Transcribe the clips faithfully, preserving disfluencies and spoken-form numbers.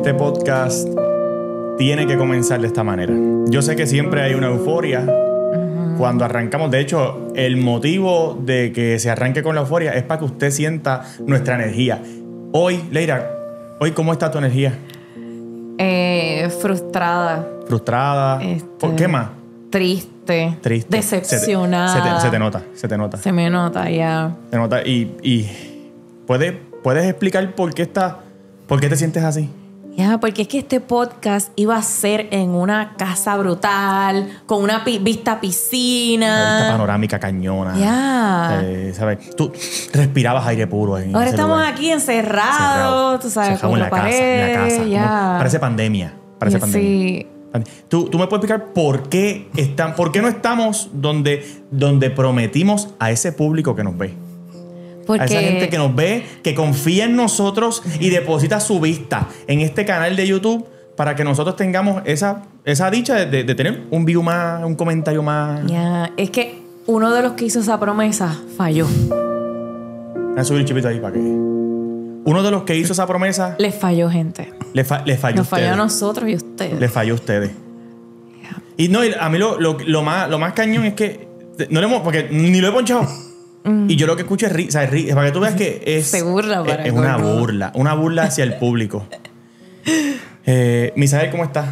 este podcast tiene que comenzar de esta manera. Yo sé que siempre hay una euforia cuando arrancamos. De hecho, el motivo de que se arranque con la euforia es para que usted sienta nuestra energía. Hoy, Leyra, hoy, ¿cómo está tu energía? Eh, frustrada. ¿Frustrada? Este, ¿Por qué más? Triste. Triste. Decepcionada. Se te, se, te, se te nota, se te nota. Se me nota, ya. Yeah. Se nota. Y, y ¿puedes, puedes explicar por qué, está, por qué te sientes así? Ya, porque es que este podcast iba a ser en una casa brutal, con una pi- vista piscina. Una vista panorámica cañona. Ya. Eh, ¿sabes? Tú respirabas aire puro ahí. Ahora estamos lugar. aquí encerrados, tú sabes, como en la pared, casa. En la casa. Ya. Parece pandemia. Parece ya, pandemia. Sí. ¿Tú, ¿Tú me puedes explicar por qué, están, por qué no estamos donde, donde prometimos a ese público que nos ve? Porque... a esa gente que nos ve, que confía en nosotros y deposita su vista en este canal de YouTube para que nosotros tengamos esa, esa dicha de, de, de tener un view más, un comentario más. Yeah. Es que uno de los que hizo esa promesa falló. Voy a subir un chipito ahí para que... Uno de los que hizo esa promesa... Les falló, gente. Les, fa- les falló a ustedes. Nos falló a nosotros y a ustedes. Les falló a ustedes. Yeah. Y no, a mí lo, lo, lo, más, lo más cañón es que... No le hemos... Porque ni lo he ponchado. Y yo lo que escucho es ri- o sea, ri- para que tú veas que es, se burla para es, es una burla, una burla hacia el público. eh, Misael, ¿cómo estás?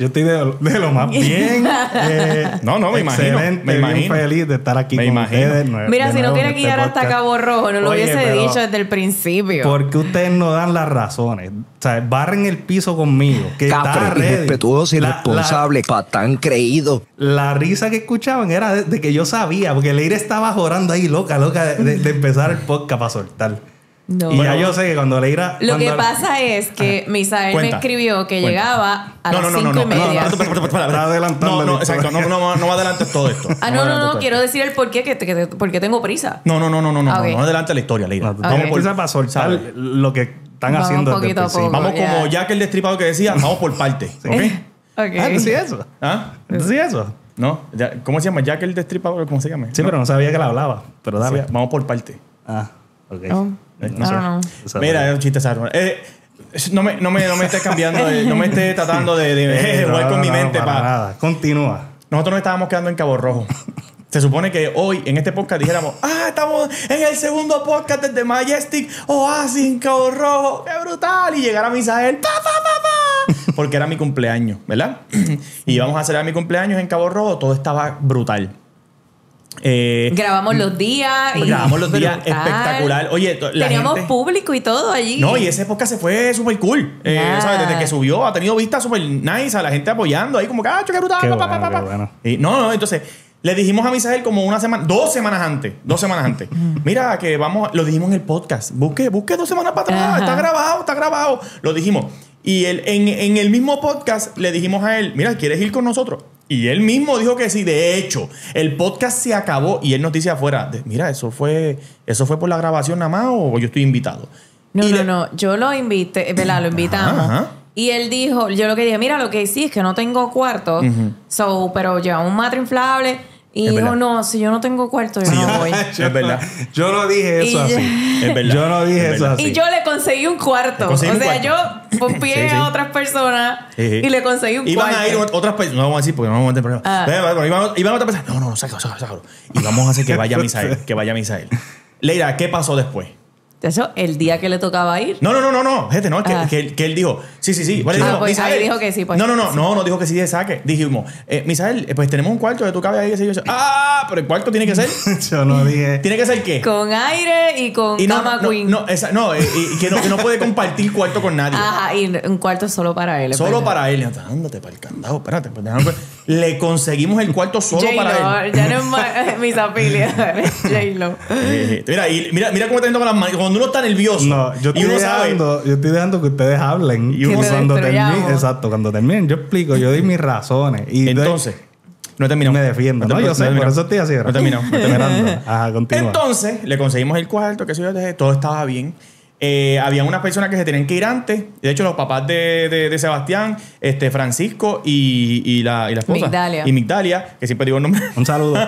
Yo estoy de lo, de lo más bien. Eh, no, no, me imagino. Me imagino feliz de estar aquí me con imagino. ustedes. No, Mira, si no tiene que llegar hasta Cabo Rojo, no lo Oye, hubiese dicho desde el principio. Porque ustedes no dan las razones. O sea, barren el piso conmigo. Que Capre, irrespetuoso, irresponsable, patán creído. La risa que escuchaban era de, de que yo sabía, porque Leyra estaba jorando ahí loca, loca, de, de, de empezar el podcast para soltar. No. Y bueno, ya yo sé que cuando Leyra... Lo que pasa es que Misael me escribió que cuenta. llegaba a no, las no, no, cinco no, no, y media. No, no, no, no, no, exacto, no, no, no adelantes todo esto. Ah, no, no, no, no quiero decir el por qué, que, que, porque tengo prisa. No, no, no, no, no, no, okay. no, no adelante la historia, Leyra. Okay. Vamos por prisa para soltar lo que están vamos haciendo poquito desde el principio. Vamos yeah. como Jack el Destripador que decía, vamos por partes, ¿ok? okay. Ah, ¿sí eso? ¿Ah? ¿Sí eso? No, ¿cómo se llama? Jack el Destripador, ¿cómo se llama? Sí, pero no sabía que la hablaba, pero dale. Vamos por partes. Ah, ok. No, no, sé. no, no. Mira, es un chiste sarro. Eh, no, me, no, me, no me estés cambiando, de, no me estés tratando de, de, de jugar no, con no, mi mente. No, para para... Nada. Continúa. Nosotros nos estábamos quedando en Cabo Rojo. Se supone que hoy, en este podcast, dijéramos: ¡Ah, estamos en el segundo podcast desde Majestic Oasis en Cabo Rojo! ¡Qué brutal! Y llegar a Misael, ¡pa, pa, pa, pa! Porque era mi cumpleaños, ¿verdad? Y íbamos a celebrar mi cumpleaños en Cabo Rojo, todo estaba brutal. Eh, grabamos los días y grabamos los días brutal. espectacular. Oye, la teníamos gente, público y todo allí. No, y esa época se fue súper cool. Eh, yeah. ¿sabes? Desde que subió ha tenido vistas súper nice, a la gente apoyando ahí como que, ah, qué brutal, qué pa, bueno, pa, pa, qué bueno. Y no, no, entonces le dijimos a Misael como una semana, dos semanas antes, dos semanas antes. Mira que vamos, lo dijimos en el podcast. Busque, busque dos semanas para atrás, Ajá. está grabado, está grabado. Lo dijimos. Y él, en, en el mismo podcast le dijimos a él, mira, ¿quieres ir con nosotros? Y él mismo dijo que sí. De hecho, el podcast se acabó y él nos dice afuera, mira, ¿eso fue eso fue por la grabación nada más o yo estoy invitado? No, y no, le... no. Yo lo invité, ¿verdad? Lo invitamos. Ajá, ajá. Y él dijo, yo lo que dije, mira, lo que sí es que no tengo cuarto, uh-huh. so, pero lleva un matre inflable. Y es dijo, verdad. no, si yo no tengo cuarto, yo sí, no voy. Yo, es verdad. Yo no dije eso y, así. Es verdad. Yo no dije es eso así. Y yo le conseguí un cuarto. Conseguí o un sea, cuarto. yo confié sí, sí. a otras personas sí, sí. y le conseguí un Iban cuarto. Iban a ir otras personas. No vamos a decir porque no vamos a tener problemas. Iban a otras personas. No, no, no, sácalo, sácalo, sácalo. Y vamos a hacer que vaya a Misael. Que vaya a Misael. Leyra, ¿qué pasó después? Eso, el día que le tocaba ir. No, no, no, no, no. Gente, no, que, que, que él dijo, sí, sí, sí. Vale, ah, dijo, pues, ahí dijo que sí, pues. No, no, no, sí. no, no dijo que sí de saque. Dijimos, eh, Misael, pues tenemos un cuarto que tú cabes ahí. Y yo, ah, pero el cuarto tiene que ser. Yo no dije. ¿Tiene que ser qué? Con aire y con y no, cama no, queen. No, no, esa, no, eh, y que no, que no puede compartir cuarto con nadie. Ajá, y un cuarto solo para él. Solo para él. Ándate para el candado, espérate, pues déjame. Le conseguimos el cuarto solo J-Lo, para él. Ya no es más mis afiliadas. J-Lo. Mira, y mira, mira cómo está yendo con las manos. Cuando uno está nervioso. No, yo estoy, dejando, sabe, yo estoy dejando que ustedes hablen. Y uno cuando termine, exacto, cuando terminen, yo explico, yo doy mis razones. Y entonces, doy, no terminamos. Me defiendo. No, no, yo no sé, terminó. Por eso estoy así. No terminamos. No terminando. Ajá, continúa. Entonces, le conseguimos el cuarto, que eso yo dejé, todo estaba bien. Eh, había unas personas que se tenían que ir antes. De hecho, los papás de, de, de Sebastián, este, Francisco y, y, la, y la esposa. Migdalia. Y Migdalia, que siempre digo el nombre. Un saludo.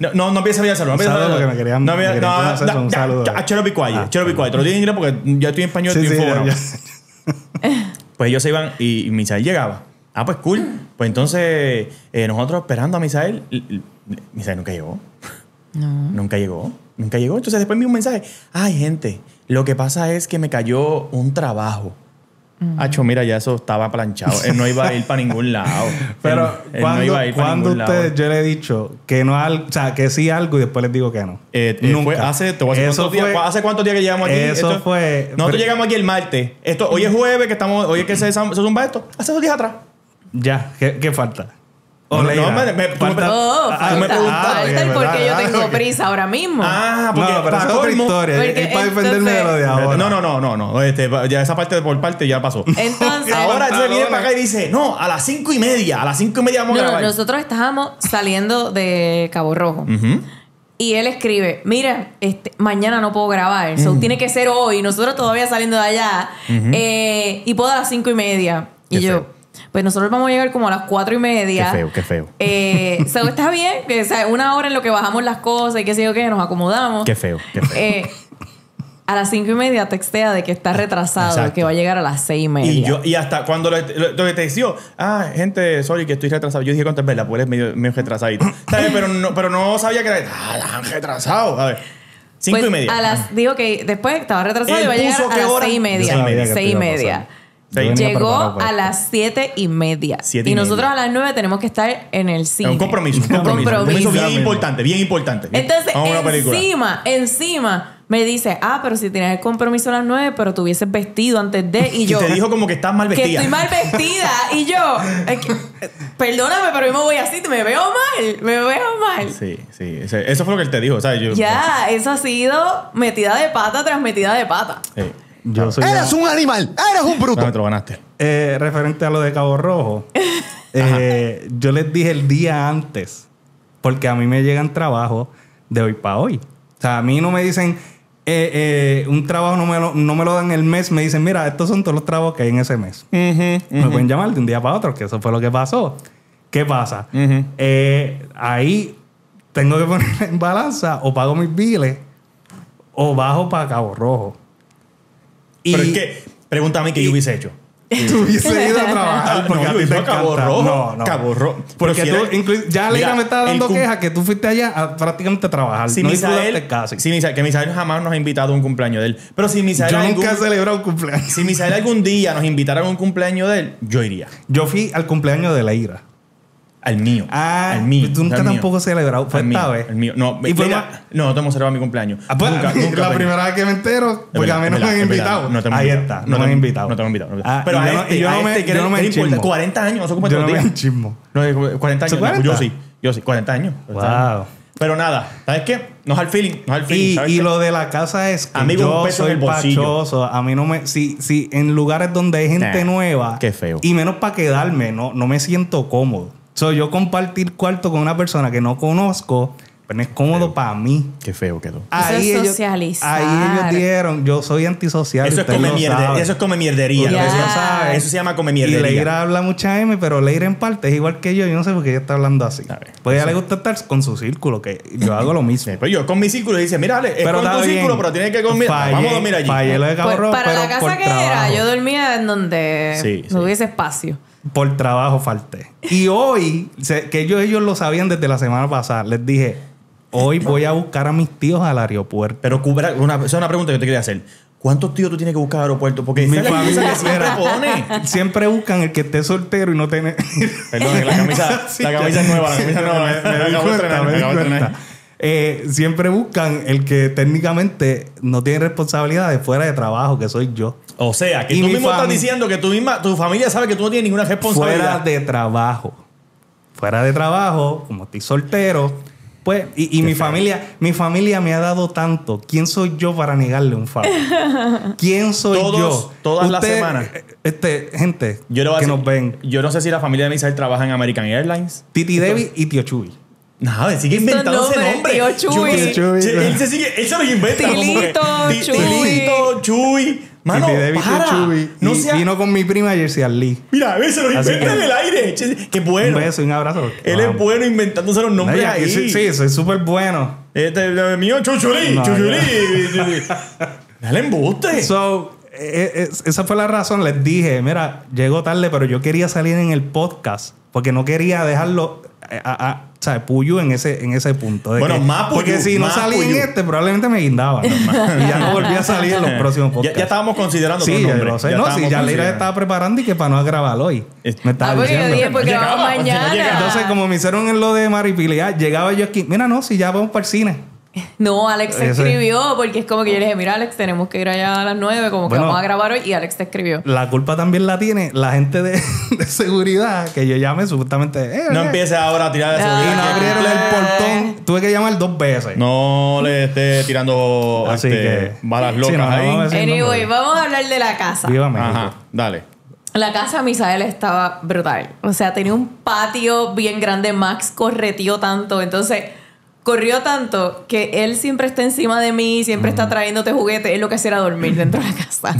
no, no, no empieza a pedir saludo. No empieza a pedir saludo. Querían, no, me, no, hacer, da, un saludo. A Chelo Picuay. Ah, Chelo Picuay. Te lo digo en inglés porque ya estoy en español, sí, estoy en sí, Pues ellos se iban y, y Misael llegaba. Ah, pues cool. Pues entonces eh, nosotros esperando a Misael. Misael nunca llegó. No. Nunca llegó. Nunca llegó. Entonces después me dio un mensaje. Ay, gente, lo que pasa es que me cayó un trabajo. Hacho, mira, ya eso estaba planchado. Él no iba a ir para ningún lado. Pero cuando no usted, yo le he dicho que no, al, o sea, que sí algo y después les digo que no. Eh, Nunca. Fue hace, te voy a decir cuántos fue, días, hace cuántos días que llegamos aquí. Eso esto, fue. Nosotros pero, llegamos aquí el martes. Esto, hoy es jueves que estamos, hoy es que se, se zumba esto. Hace dos días atrás. Ya, ¿qué, qué falta? No, Leyra, no, me, me, falta, me, oh, falta, ah, me falta el porque ah, yo tengo okay. prisa ahora mismo. Ah, porque no, pero para, todo historia, porque es para defenderme de lo de ahora. No, no, no, no, no. Este, ya esa parte por parte ya pasó. Entonces, ahora él se viene para acá y dice, no, a las cinco y media, a las cinco y media vamos no, a grabar. Nosotros estábamos saliendo de Cabo Rojo. Uh-huh. Y él escribe, mira, este, mañana no puedo grabar, so, uh-huh. tiene que ser hoy. Nosotros todavía saliendo de allá. Uh-huh. eh, y puedo a las cinco y media. Y qué yo... Feo. Pues nosotros vamos a llegar como a las cuatro y media. Qué feo, qué feo. Eh, so, está bien, que, o sea, una hora en lo que bajamos las cosas y qué sé yo qué, nos acomodamos. Qué feo, qué feo. Eh, a las cinco y media textea de que está retrasado, exacto, que va a llegar a las seis y media. Y, yo, y hasta cuando lo, lo, lo que te decía, ah, gente, sorry que estoy retrasado. Yo dije, ¿cuántas veces? Pues eres medio, medio retrasadito. ¿Sabes? Pero, no, pero no sabía que era... Ah, la han retrasado. A ver, cinco pues y media. A las, dijo que después estaba retrasado él y va a llegar a las hora? seis y media. Seis y media. Seis y media. Sí. Llegó a las siete y media. Siete y, y nosotros media. A las nueve tenemos que estar en el cine. Un compromiso, un compromiso. Un compromiso bien importante, bien importante. Entonces, encima, encima me dice, ah, pero si tienes el compromiso a las nueve, pero te hubieses vestido antes de... Y yo... Y te dijo como que estás mal vestida. Que estoy mal vestida. Y yo... Es que, perdóname, pero yo me voy así. Me veo mal. Me veo mal. Sí, sí. Eso fue lo que él te dijo, ¿sabes? Yo, ya, eso ha sido metida de pata tras metida de pata. Sí. Yo soy ¡Eres ya... un animal! ¡Eres un bruto! No, te lo ganaste. Eh, referente a lo de Cabo Rojo, eh, yo les dije el día antes, porque a mí me llegan trabajos de hoy para hoy. O sea, a mí no me dicen, eh, eh, un trabajo no me, lo, no me lo dan el mes, me dicen, mira, estos son todos los trabajos que hay en ese mes. Uh-huh, uh-huh. Me pueden llamar de un día para otro, que eso fue lo que pasó. ¿Qué pasa? Uh-huh. eh, ahí tengo que poner en balanza, o pago mis biles, o bajo para Cabo Rojo. Pero y, es que, pregúntame qué yo hubiese hecho. Tú hubiese ido a trabajar porque no, a ti te Cabo Rojo. No, no. Cabo Rojo. Porque si tú, era... incluso, ya Leyra me estaba dando cum... queja que tú fuiste allá a prácticamente a trabajar. Si no Misael, casi. Si Misael, que Misael jamás nos ha invitado a un cumpleaños de él. Pero si Misael. Yo algún... nunca he celebrado un cumpleaños. Si Misael algún día nos invitara a un cumpleaños de él, yo iría. Yo fui al cumpleaños de Leyra. Al mío. Ah, al mío. Tú nunca al tampoco has celebrado. Fue esta vez. El mío. No, ¿Y Leyra, no, no te hemos celebrado mi cumpleaños. Ah, pues, nunca, nunca la primera vez que me entero, porque verdad, a mí no me han invitado. No Ahí está, no me han invitado. No te han invitado. Ah, pero a este, yo a no este, me, que yo no me importa. cuarenta años, no se ocupa todos los días. Yo no me enchismo. No, cuarenta años. cuarenta? Yo sí, yo sí, cuarenta años. cuarenta wow. Años. Pero nada, ¿sabes qué? No es al feeling, no es al feeling. Y, ¿sabes y lo de la casa es que amigo, yo un peso soy en el pachoso. A mí no me... Si, si en lugares donde hay gente nah, nueva... Qué feo. Y menos para quedarme, no, no me siento cómodo. So, yo compartir cuarto con una persona que no conozco, pero no es cómodo para mí. Qué feo quedó. Ahí eso es socializar. Ellos, ahí ellos dijeron, yo soy antisocial. Eso es come, mierde, eso es come mierdería. Yeah. Eso, sabe. Eso se llama come mierdería. Y Leyra habla mucha M, pero Leyra en parte es igual que yo. Yo no sé por qué ella está hablando así. Pues ella le gusta estar con su círculo, que yo hago lo mismo. Pero yo con mi círculo dice, mira, Ale, es pero con tu bien. Círculo, pero tienes que conmigo. Vamos a dormir allí. De Cabo Rojo, para pero la casa que trabajo. Era, yo dormía en donde sí, no sí. hubiese espacio. Por trabajo falté. Y hoy, que ellos, ellos lo sabían desde la semana pasada, les dije, hoy voy a buscar a mis tíos al aeropuerto. Pero cubra, una, esa es una pregunta que te quería hacer. ¿Cuántos tíos tú tienes que buscar al aeropuerto? Porque mi familia que siempre pone. Siempre buscan el que esté soltero y no tiene... Perdón, que la camisa, sí, la camisa es nueva, la camisa nueva. Me, me, me, me acabo de entrenar, me acabo de entrenar. Eh, siempre buscan el que técnicamente no tiene responsabilidades fuera de trabajo, que soy yo. O sea, que y tú mismo fami- estás diciendo que tú misma, tu familia sabe que tú no tienes ninguna responsabilidad. Fuera de trabajo. Fuera de trabajo, como estoy soltero, pues, y, y mi feo. familia, mi familia me ha dado tanto. ¿Quién soy yo para negarle un favor? ¿Quién soy Todos, yo? Todas Usted, las semanas. Este, gente, yo que decir, nos ven. Yo no sé si la familia de Misael trabaja en American Airlines. Titi Debbie y Tío Chuy. No, él sigue inventando ese nombre. Tío Chuy. Chuy. Chuy. Él se sigue, él se lo inventa. Tilito, que, Chuy. Tilito, Chuy. Mano, para. Chuy. No y, sea... Vino con mi prima Jersey Lee. Mira, él se lo inventa que, en el aire. Qué bueno. Un beso y un abrazo. Él wow. es bueno inventándose los nombres ahí. Sí, sí, soy súper bueno. Este, el mío, Chuchulí. No, Chuchulí. Dale embuste. So... esa fue la razón. Les dije, mira, llegó tarde, pero yo quería salir en el podcast porque no quería dejarlo a, a, o sea, puyo en ese, en ese punto. De bueno, que, más puyo, porque si más no salí puyo. en este, probablemente me guindaba. ¿No? Y ya no volví a salir en los próximos podcasts. Ya, ya estábamos considerando sí, tu nombre. Ya lo sé. Ya no, si ya Leyra estaba preparando y que para no grabar hoy. Me estaba ah, diciendo. Yo dije, porque llegaba, vamos mañana. No Entonces, como me hicieron en lo de Maripilidad, llegaba yo aquí. Mira, no, si ya vamos para el cine. No, Alex se escribió porque es como que yo le dije, mira, Alex, tenemos que ir allá a las nueve, como bueno, que vamos a grabar hoy, y Alex te escribió. La culpa también la tiene la gente de, de seguridad, que yo llame supuestamente. Eh, no eh. empieces ahora a tirar de seguridad. Y no abrieron el portón. Tuve que llamar dos veces. No le esté tirando Así este, que, balas locas sí, no, ahí. Vamos anyway, vamos a hablar de la casa. Viva México. Ajá, dale. La casa de Misael estaba brutal. O sea, tenía un patio bien grande. Max correteó tanto, entonces... Corrió tanto que él siempre está encima de mí, siempre mm. está trayéndote juguetes. Él lo que hacía era dormir dentro de la casa.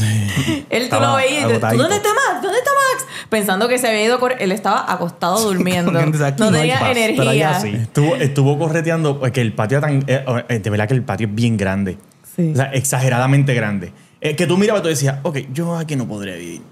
Él tú lo veías y dices, ¿dónde está Max? ¿Dónde está Max? Pensando que se había ido a correr. Él estaba acostado durmiendo. No tenía energía. Estuvo, estuvo correteando. Que el patio tan, eh, de verdad que el patio es bien grande. Sí. O sea, exageradamente grande. Eh, que tú mirabas y tú decías, ok, yo aquí no podría vivir.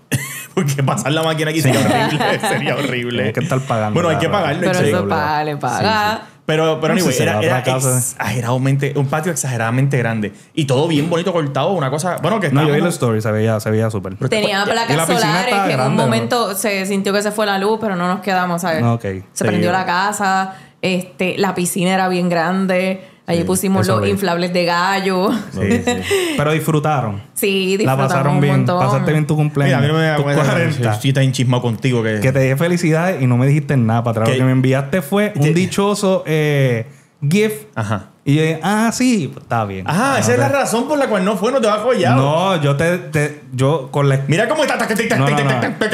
Porque pasar la máquina aquí sería horrible. Sería horrible. Hay que estar pagando. Bueno, hay que pagarlo. Pero eso paga, paga. Sí, sí. Pero, pero no anyway, era, era exageradamente, un patio exageradamente grande. Y todo bien bonito cortado, una cosa... Bueno, que estaba... No, yo vi los stories, se veía se veía súper. Tenía placas solares que en un momento ¿no? se sintió que se fue la luz, pero no nos quedamos, ¿sabes? No, okay. Se sí. prendió la casa, este, la piscina era bien grande... Allí sí, pusimos los bien. inflables de gallo. Sí, sí. Pero disfrutaron. Sí, disfrutaron. La pasaron un bien. Montón. Pasaste bien tu cumpleaños. Mira, a mí me da cuenta. Yo estaba enchismado contigo. Que... que te dije felicidades y no me dijiste nada para atrás. Lo que me enviaste fue un dichoso eh, GIF. Ajá. Y yo dije, ah, sí, está bien. Ajá, esa es la razón por la cual no fue, no te vas joyado. No, yo te, te yo con la... Mira cómo está.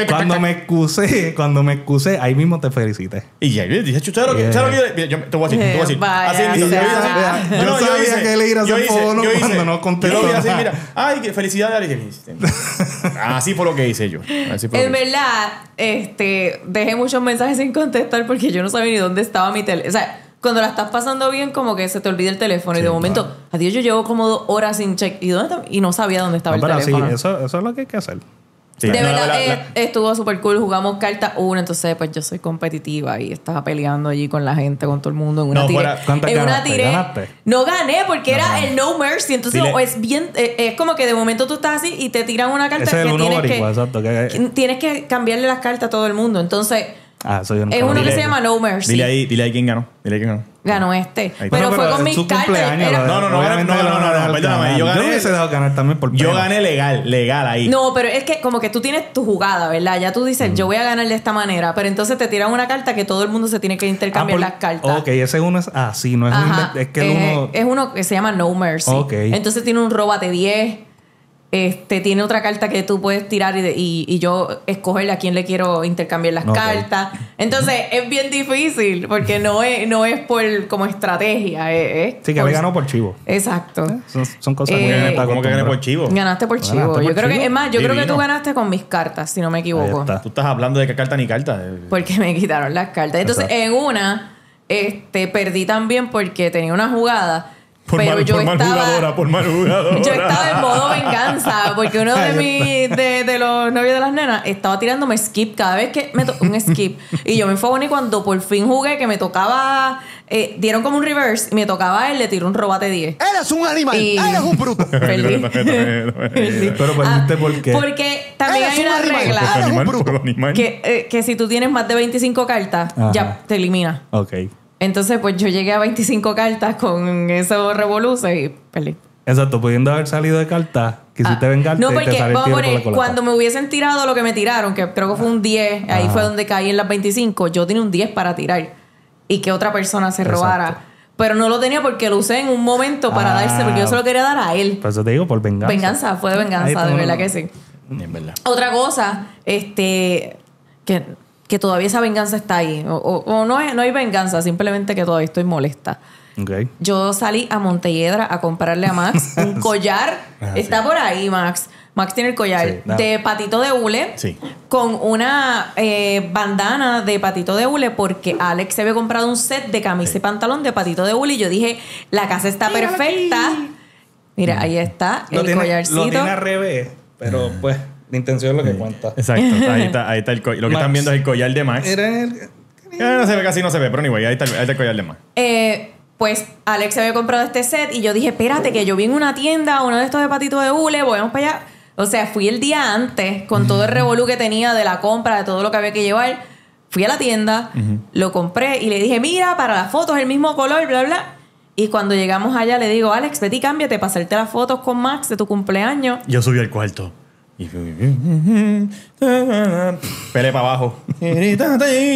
Cuando me excusé, cuando me excusé, ahí mismo te felicité. Y ya, yo dije, chuchero, que yo te voy a decir, te voy a decir. Así mismo, yo sabía que le iba a hacer fono cuando no contestó. Yo lo así, mira, ay, qué felicidades. Así fue lo que hice yo. En verdad, este, dejé muchos mensajes sin contestar porque yo no sabía ni dónde estaba mi teléfono. O sea, cuando la estás pasando bien, como que se te olvida el teléfono. Sí, y de momento, claro. adiós, yo llevo como dos horas sin check. ¿Y, dónde y no sabía dónde estaba no, el pero teléfono. Sí, eso, eso es lo que hay que hacer. Sí. De no, verdad, la, la, la. estuvo súper cool. Jugamos carta uno. Entonces, pues yo soy competitiva y estaba peleando allí con la gente, con todo el mundo. En una no, tira. ¿Cuántas en ganaste? Una tira, ¿Ganaste? No gané porque no, era no. el no mercy. Entonces, Dile. es bien es como que de momento tú estás así y te tiran una carta. Ese que, es el tienes, boricua, que exacto, que... tienes que cambiarle las cartas a todo el mundo. Entonces... Ah, eso yo no es uno que se llama No Mercy. Dile ahí, dile ahí quién ganó. Dile ahí quién ganó. Ganó este. Pero, pero fue con mis cartas. No, no, no, no, no, no, no, perdóname. Yo gané. Yo hubiese dejado ganar también por Yo gané legal, legal ahí. No, pero es que como que tú tienes tu jugada, ¿verdad? Ya tú dices, mm. yo voy a ganar de esta manera, pero entonces te tiran una carta que todo el mundo se tiene que intercambiar ah, por, las cartas. Ok, ese uno es así, ah, no es Ajá, un... Es que el uno... Es uno que se llama No Mercy. Okay. Entonces tiene un róbate diez. Este, tiene otra carta que tú puedes tirar y, de, y, y yo escogerle a quién le quiero intercambiar las okay. cartas. Entonces es bien difícil porque no es, no es por como estrategia. Es, es sí, que por, me ganó por chivo. Exacto. ¿Eh? Son, son cosas eh, muy bien. ¿Cómo que gané por chivo? Ganaste por chivo. Ganaste yo por creo chivo? que, es más, yo Divino. creo que tú ganaste con mis cartas, si no me equivoco. Tú estás hablando de qué carta ni carta. Porque me quitaron las cartas. Entonces, Exacto. en una, este, perdí también porque tenía una jugada. Por, pero mal, yo por mal estaba, jugadora, por mal jugadora. Yo estaba en modo venganza, porque uno de mis de, de los novios de las nenas estaba tirándome skip cada vez que me tocó un skip. Y yo me enfogoné cuando por fin jugué que me tocaba, eh, dieron como un reverse, y me tocaba él, le tiró un robate diez. Eres un animal, y eres un bruto. Perdí. Pero perdiste por qué. Porque también hay una animal, regla animal, que, eh, que si tú tienes más de veinticinco cartas, Ajá. ya te elimina. Ok. Entonces, pues yo llegué a veinticinco cartas con esos revoluces y perdí. Exacto, pudiendo haber salido de cartas, quisiste ah, vengarte. No, porque, y te sale vamos a poner, por cuando me hubiesen tirado lo que me tiraron, que creo que fue un diez, ah. ahí fue donde caí en las veinticinco, yo tenía un diez para tirar y que otra persona se Exacto. robara. Pero no lo tenía porque lo usé en un momento para ah, darse, porque yo se lo quería dar a él. Por eso te digo, por venganza. Venganza, fue de venganza, de verdad lo... que sí. En verdad. Otra cosa, este... que que todavía esa venganza está ahí. O, o, o no, es, no hay venganza, simplemente que todavía estoy molesta. Okay. Yo salí a Montelledra a comprarle a Max un collar. Ah, está sí. por ahí, Max. Max tiene el collar sí, no. de patito de hule sí. con una eh, bandana de patito de hule porque Alex se había comprado un set de camisa sí. y pantalón de patito de hule y yo dije, la casa está Mira perfecta. Aquí. Mira, ahí está lo el tiene, collarcito. Lo tiene al revés. Pero pues la intención es lo que sí. cuenta. Exacto, ahí está, ahí está el collar. Lo que Max. Están viendo es el collar de Max. Era el... eh, no se ve, casi no se ve, pero anyway, ahí está, ahí está el collar de Max. Eh, pues Alex se había comprado este set y yo dije, espérate, que yo vi en una tienda uno de estos de patito de hule, volvemos para allá. O sea, fui el día antes con uh-huh. todo el revolú que tenía de la compra, de todo lo que había que llevar. Fui a la tienda, uh-huh. lo compré y le dije, mira, para las fotos el mismo color, bla, bla. Y cuando llegamos allá le digo, Alex, vete y cámbiate para hacerte las fotos con Max de tu cumpleaños. Yo subí al cuarto. Y pele para abajo.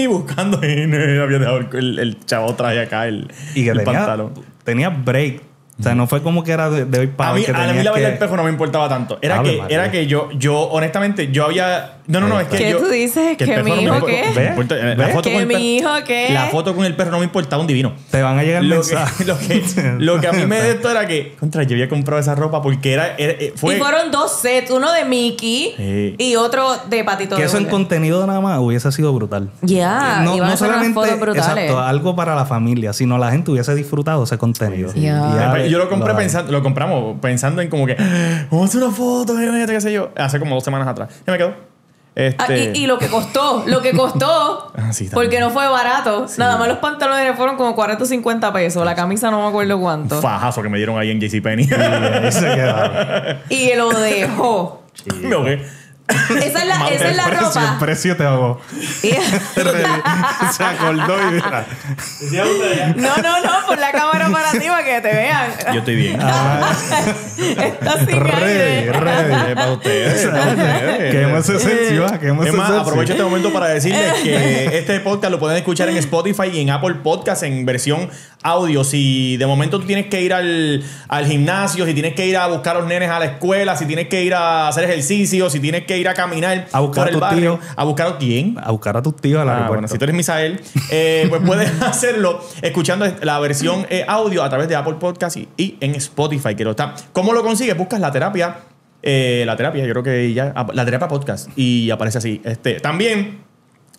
Buscando y no había dejado el, el chavo traje acá el, y que el tenía, pantalón. Tenía break. O sea, no fue como que era de, de hoy para hoy. A mí, a mí la verdad que... el espejo no me importaba tanto. Era Abre, que madre. era que yo, yo, honestamente, yo había... No, no, no, es que ¿Qué yo... ¿Qué tú dices? ¿Que, que mi hijo no qué? Me importa, ¿Ve? La foto ¿Que con mi per... hijo qué? La foto con el perro no me importaba un divino. Te van a llegar lo mensajes. Que, lo, que, lo que a mí me de esto era que... Contra, yo había comprado esa ropa porque era... era fue... Y fueron dos sets. Uno de Mickey sí. y otro de Patito que de Que eso en contenido nada más hubiese sido brutal. Ya, yeah, no, no solamente exacto, algo para la familia, sino la gente hubiese disfrutado ese contenido. Yeah. Yo lo compré lo pensando, lo compramos pensando en como que vamos a hacer una foto, qué sé yo, hace como dos semanas atrás. Ya me quedó. Este... Ah, y, y lo que costó, lo que costó, ah, sí, porque no fue barato. Sí. Nada más los pantalones fueron como cuarenta o cincuenta pesos. La camisa no me acuerdo cuánto. Un fajazo que me dieron ahí en JCPenney. Y, y lo dejó. Me ahogué. Esa es la, esa es la precio, ropa. El precio te hago. Se acordó y mira. No, no, no, por la cámara para ti para que te vean. Yo estoy bien. Ah, está sin aire. Ready, ready. Para ustedes. Que hemos hecho Es más, aprovecho este momento para decirles que este podcast lo pueden escuchar en Spotify y en Apple Podcast en versión audio. Si de momento tú tienes que ir al, al gimnasio, si tienes que ir a buscar a los nenes a la escuela, si tienes que ir a hacer ejercicio, si tienes que ir a caminar a buscar por el a tu barrio, tío. ¿A buscar a quién? A buscar a tus tíos al ah, aeropuerto. Bueno, si tú eres Misael, eh, pues puedes hacerlo escuchando la versión eh, audio a través de Apple Podcast y, y en Spotify. Que lo está. ¿Cómo lo consigues? Buscas La Terapia. Eh, la Terapia, yo creo que ya. La Terapia Podcast. Y aparece así. Este, también...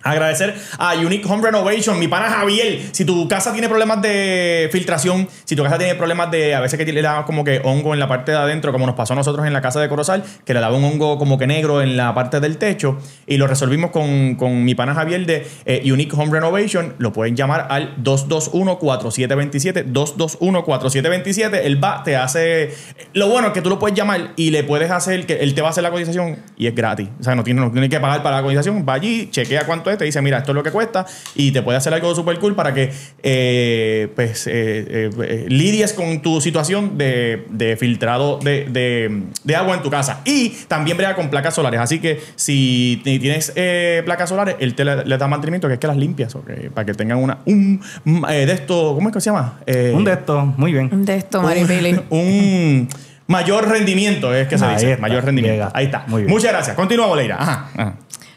Agradecer a Unique Home Renovation, mi pana Javier. Si tu casa tiene problemas de filtración, si tu casa tiene problemas de a veces que le da como que hongo en la parte de adentro, como nos pasó a nosotros en la casa de Corozal, que le daba un hongo como que negro en la parte del techo, y lo resolvimos con, con mi pana Javier de eh, Unique Home Renovation. Lo pueden llamar al dos dos uno, cuatro siete dos siete, dos dos uno, cuatro siete dos siete. Él va, te hace... Lo bueno es que tú lo puedes llamar y le puedes hacer que él te va a hacer la cotización y es gratis. O sea, no tiene, no tiene que pagar para la cotización. Va allí, chequea cuánto te dice, mira, esto es lo que cuesta y te puede hacer algo super cool para que eh, pues, eh, eh, eh, lidies con tu situación de, de filtrado de, de, de agua en tu casa. Y también brega con placas solares, así que si tienes eh, placas solares, él te le, le da mantenimiento, que es que las limpias, okay, para que tengan una un eh, de esto, ¿cómo es que se llama? Eh, un de esto, muy bien. Un de esto, Maripili. Un... un mayor rendimiento, es que se ahí dice. Está, mayor rendimiento. Llega. Ahí está. Muy bien. Muchas gracias. Continuamos, Leyra. Ajá, ajá.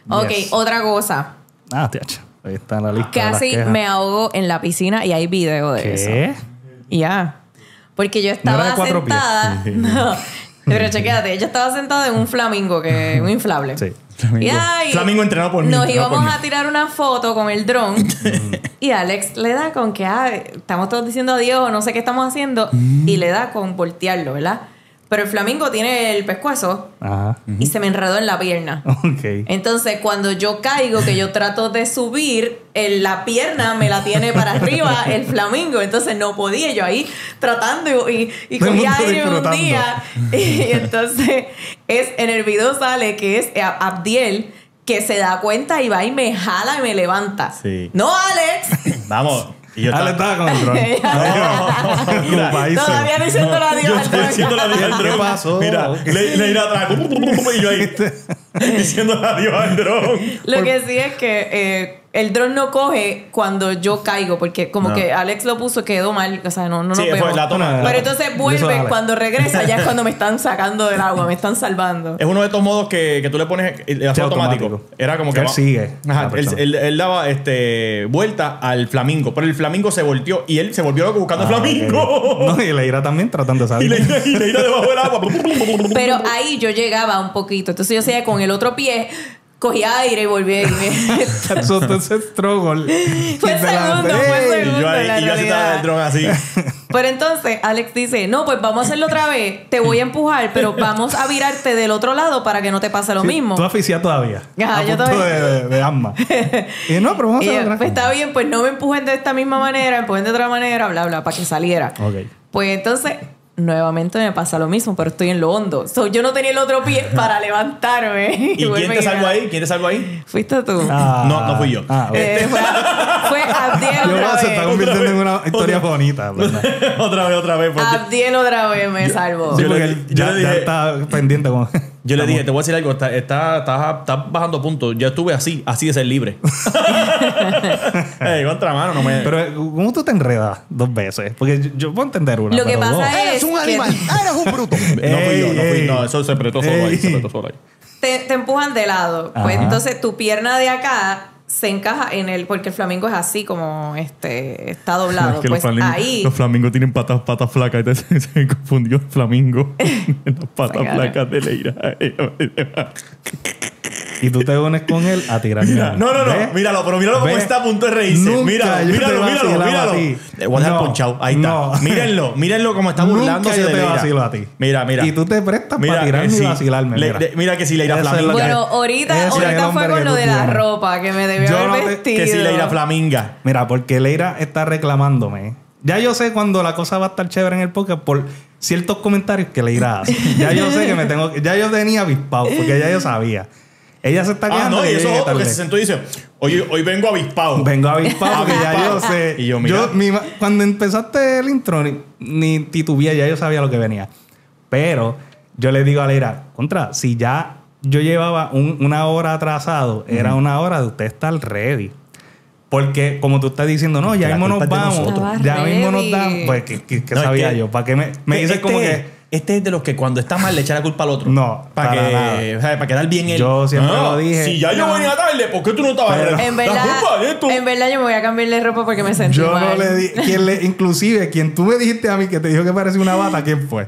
Ok, yes. Otra cosa. Ah, tíacha. Ahí está la lista. Casi me ahogo en la piscina y hay video de ¿Qué? Eso. ¿Qué? Yeah. Ya. Porque yo estaba ¿No sentada. No. Pero chequéate, yo estaba sentada en un flamingo, que un inflable. Sí. Flamingo, y flamingo entrenado por mí. Nos íbamos mí. a tirar una foto con el dron. Y Alex le da con que ah, estamos todos diciendo adiós, no sé qué estamos haciendo. Mm. Y le da con voltearlo, ¿verdad? Pero el flamingo tiene el pescuezo. Ajá. Uh-huh. Y se me enredó en la pierna. Okay. Entonces, cuando yo caigo, que yo trato de subir, el, la pierna me la tiene para arriba el flamingo. Entonces, no podía. Yo ahí tratando y, y cogía aire un día. Y entonces, es, en el video sale que es Abdiel que se da cuenta y va y me jala y me levanta. Sí. ¡No, Alex! ¡Vamos! Y yo estaba, estaba con el dron. No, mira, todavía no siento la diga al dron. Siento la diga al dron. ¿Qué pasó? Mira, le, le irá atrás. Y yo ahí diciendo la diga al dron. Lo Por... que sí es que eh, el dron no coge cuando yo caigo, porque como no. que Alex lo puso, quedó mal. O sea, no, no sí, lo veo. La tona, Pero la entonces vuelve, cuando regresa, ya es cuando me están sacando del agua, me están salvando. Es uno de estos modos que, que tú le pones el, el sí, automático. automático. Era como que. Él va, sigue. Ajá, él, él, él daba este, vuelta al flamingo, pero el flamingo se volteó y él se volvió loco buscando ah, el flamingo. Okay. No, y Leyra también tratando de salir. Y Leyra debajo del agua. Pero ahí yo llegaba un poquito. Entonces yo seguía con el otro pie. Cogí aire y volví a irme. Entonces, struggle. Fue el segundo, fue el segundo. Y yo ahí, y yo así estaba el dron así. Pero entonces Alex dice, no, pues vamos a hacerlo otra vez. Te voy a empujar, pero vamos a virarte del otro lado para que no te pase lo sí, mismo. Tú asfixiada todavía. Ajá, a yo punto todavía. De, de, de asma. Y no, pero vamos a hacerlo otra vez. Pues está bien, pues no me empujen de esta misma manera, empujen de otra manera, bla, bla, para que saliera. Ok. Pues entonces... nuevamente me pasa lo mismo, pero estoy en lo hondo. So, yo no tenía el otro pie para levantarme. ¿Y quién te salvó ahí? ¿Quién te salvó ahí? Fuiste tú. Ah, no, no fui yo. Ah, okay. eh, fue fue Abdiel otra vez. Yo se está convirtiendo en una historia otra. bonita. ¿Verdad? Otra vez, otra vez. Porque... Abdiel otra vez me yo, salvó. Sí, yo le, ya, yo le dije, ya está pendiente. Como... Yo le dije, te voy a decir algo. Estás está, está, está bajando puntos. Yo estuve así, así de ser libre. Hey, contra mano, no me... Pero ¿cómo tú te enredas dos veces? Porque yo, yo puedo entender una. Lo que pasa dos. es... un animal. Ah, eres un bruto. Ey, no fui yo, no fui. No, eso se apretó solo ahí. Se apretó solo ahí. Te, te empujan de lado. Ajá. Pues entonces tu pierna de acá se encaja en el... porque el flamingo es así como este... está doblado. Es que pues los ahí... los flamingos tienen patas, patas flacas. Entonces se confundió el flamingo en las patas flacas de Leyra. Y tú te unes con él a tirar. Mira, no, no, no. ¿Ves? Míralo, pero míralo como está a punto de reírse. Míralo, míralo, míralo, míralo. Te voy a dejar ponchado. Ahí está. No. Mírenlo, mírenlo como está burlándose de Leyra. Nunca yo te vacilo a ti. Mira, mira. Y tú te prestas mira, para tirarme sí. y vacilarme. Le, de, mira que si Leyra Flaminga. Bueno, ahorita, ahorita fue con lo de la ropa que me debió haber no vestido. Que si Leyra Flaminga. Mira, porque Leyra está reclamándome. Ya yo sé cuando la cosa va a estar chévere en el podcast por... ciertos comentarios que Leyra hace. Ya yo sé que me tengo... ya yo tenía avispado porque ya yo sabía. Ella se está quejando. Ah, no, y eso otro que se sentó y dice, oye, hoy vengo avispado. Vengo avispado, que ya yo sé. Y yo, mira. Yo, mi, cuando empezaste el intro, ni, ni titubeé, ya yo sabía lo que venía. Pero yo le digo a Leyra, contra, si ya yo llevaba un, una hora atrasado, mm-hmm. era una hora de usted estar ready. Porque como tú estás diciendo, no, ya mismo nos vamos. Ya mismo nos damos. Pues, ¿qué, qué, qué no, sabía que, yo? ¿Para qué me, me dices este, como que...? Este es de los que cuando está mal le echa la culpa al otro. No, para, para que, o sea, para quedar bien él. Yo siempre ah, lo dije. Si ya yo no. venía tarde, ¿por qué tú no estabas en la, verdad, la culpa de tú? En verdad yo me voy a cambiar de ropa porque me sentí yo mal. Yo no le di, quien le, inclusive quien tú me dijiste a mí que te dijo que parecía una bata, ¿quién fue?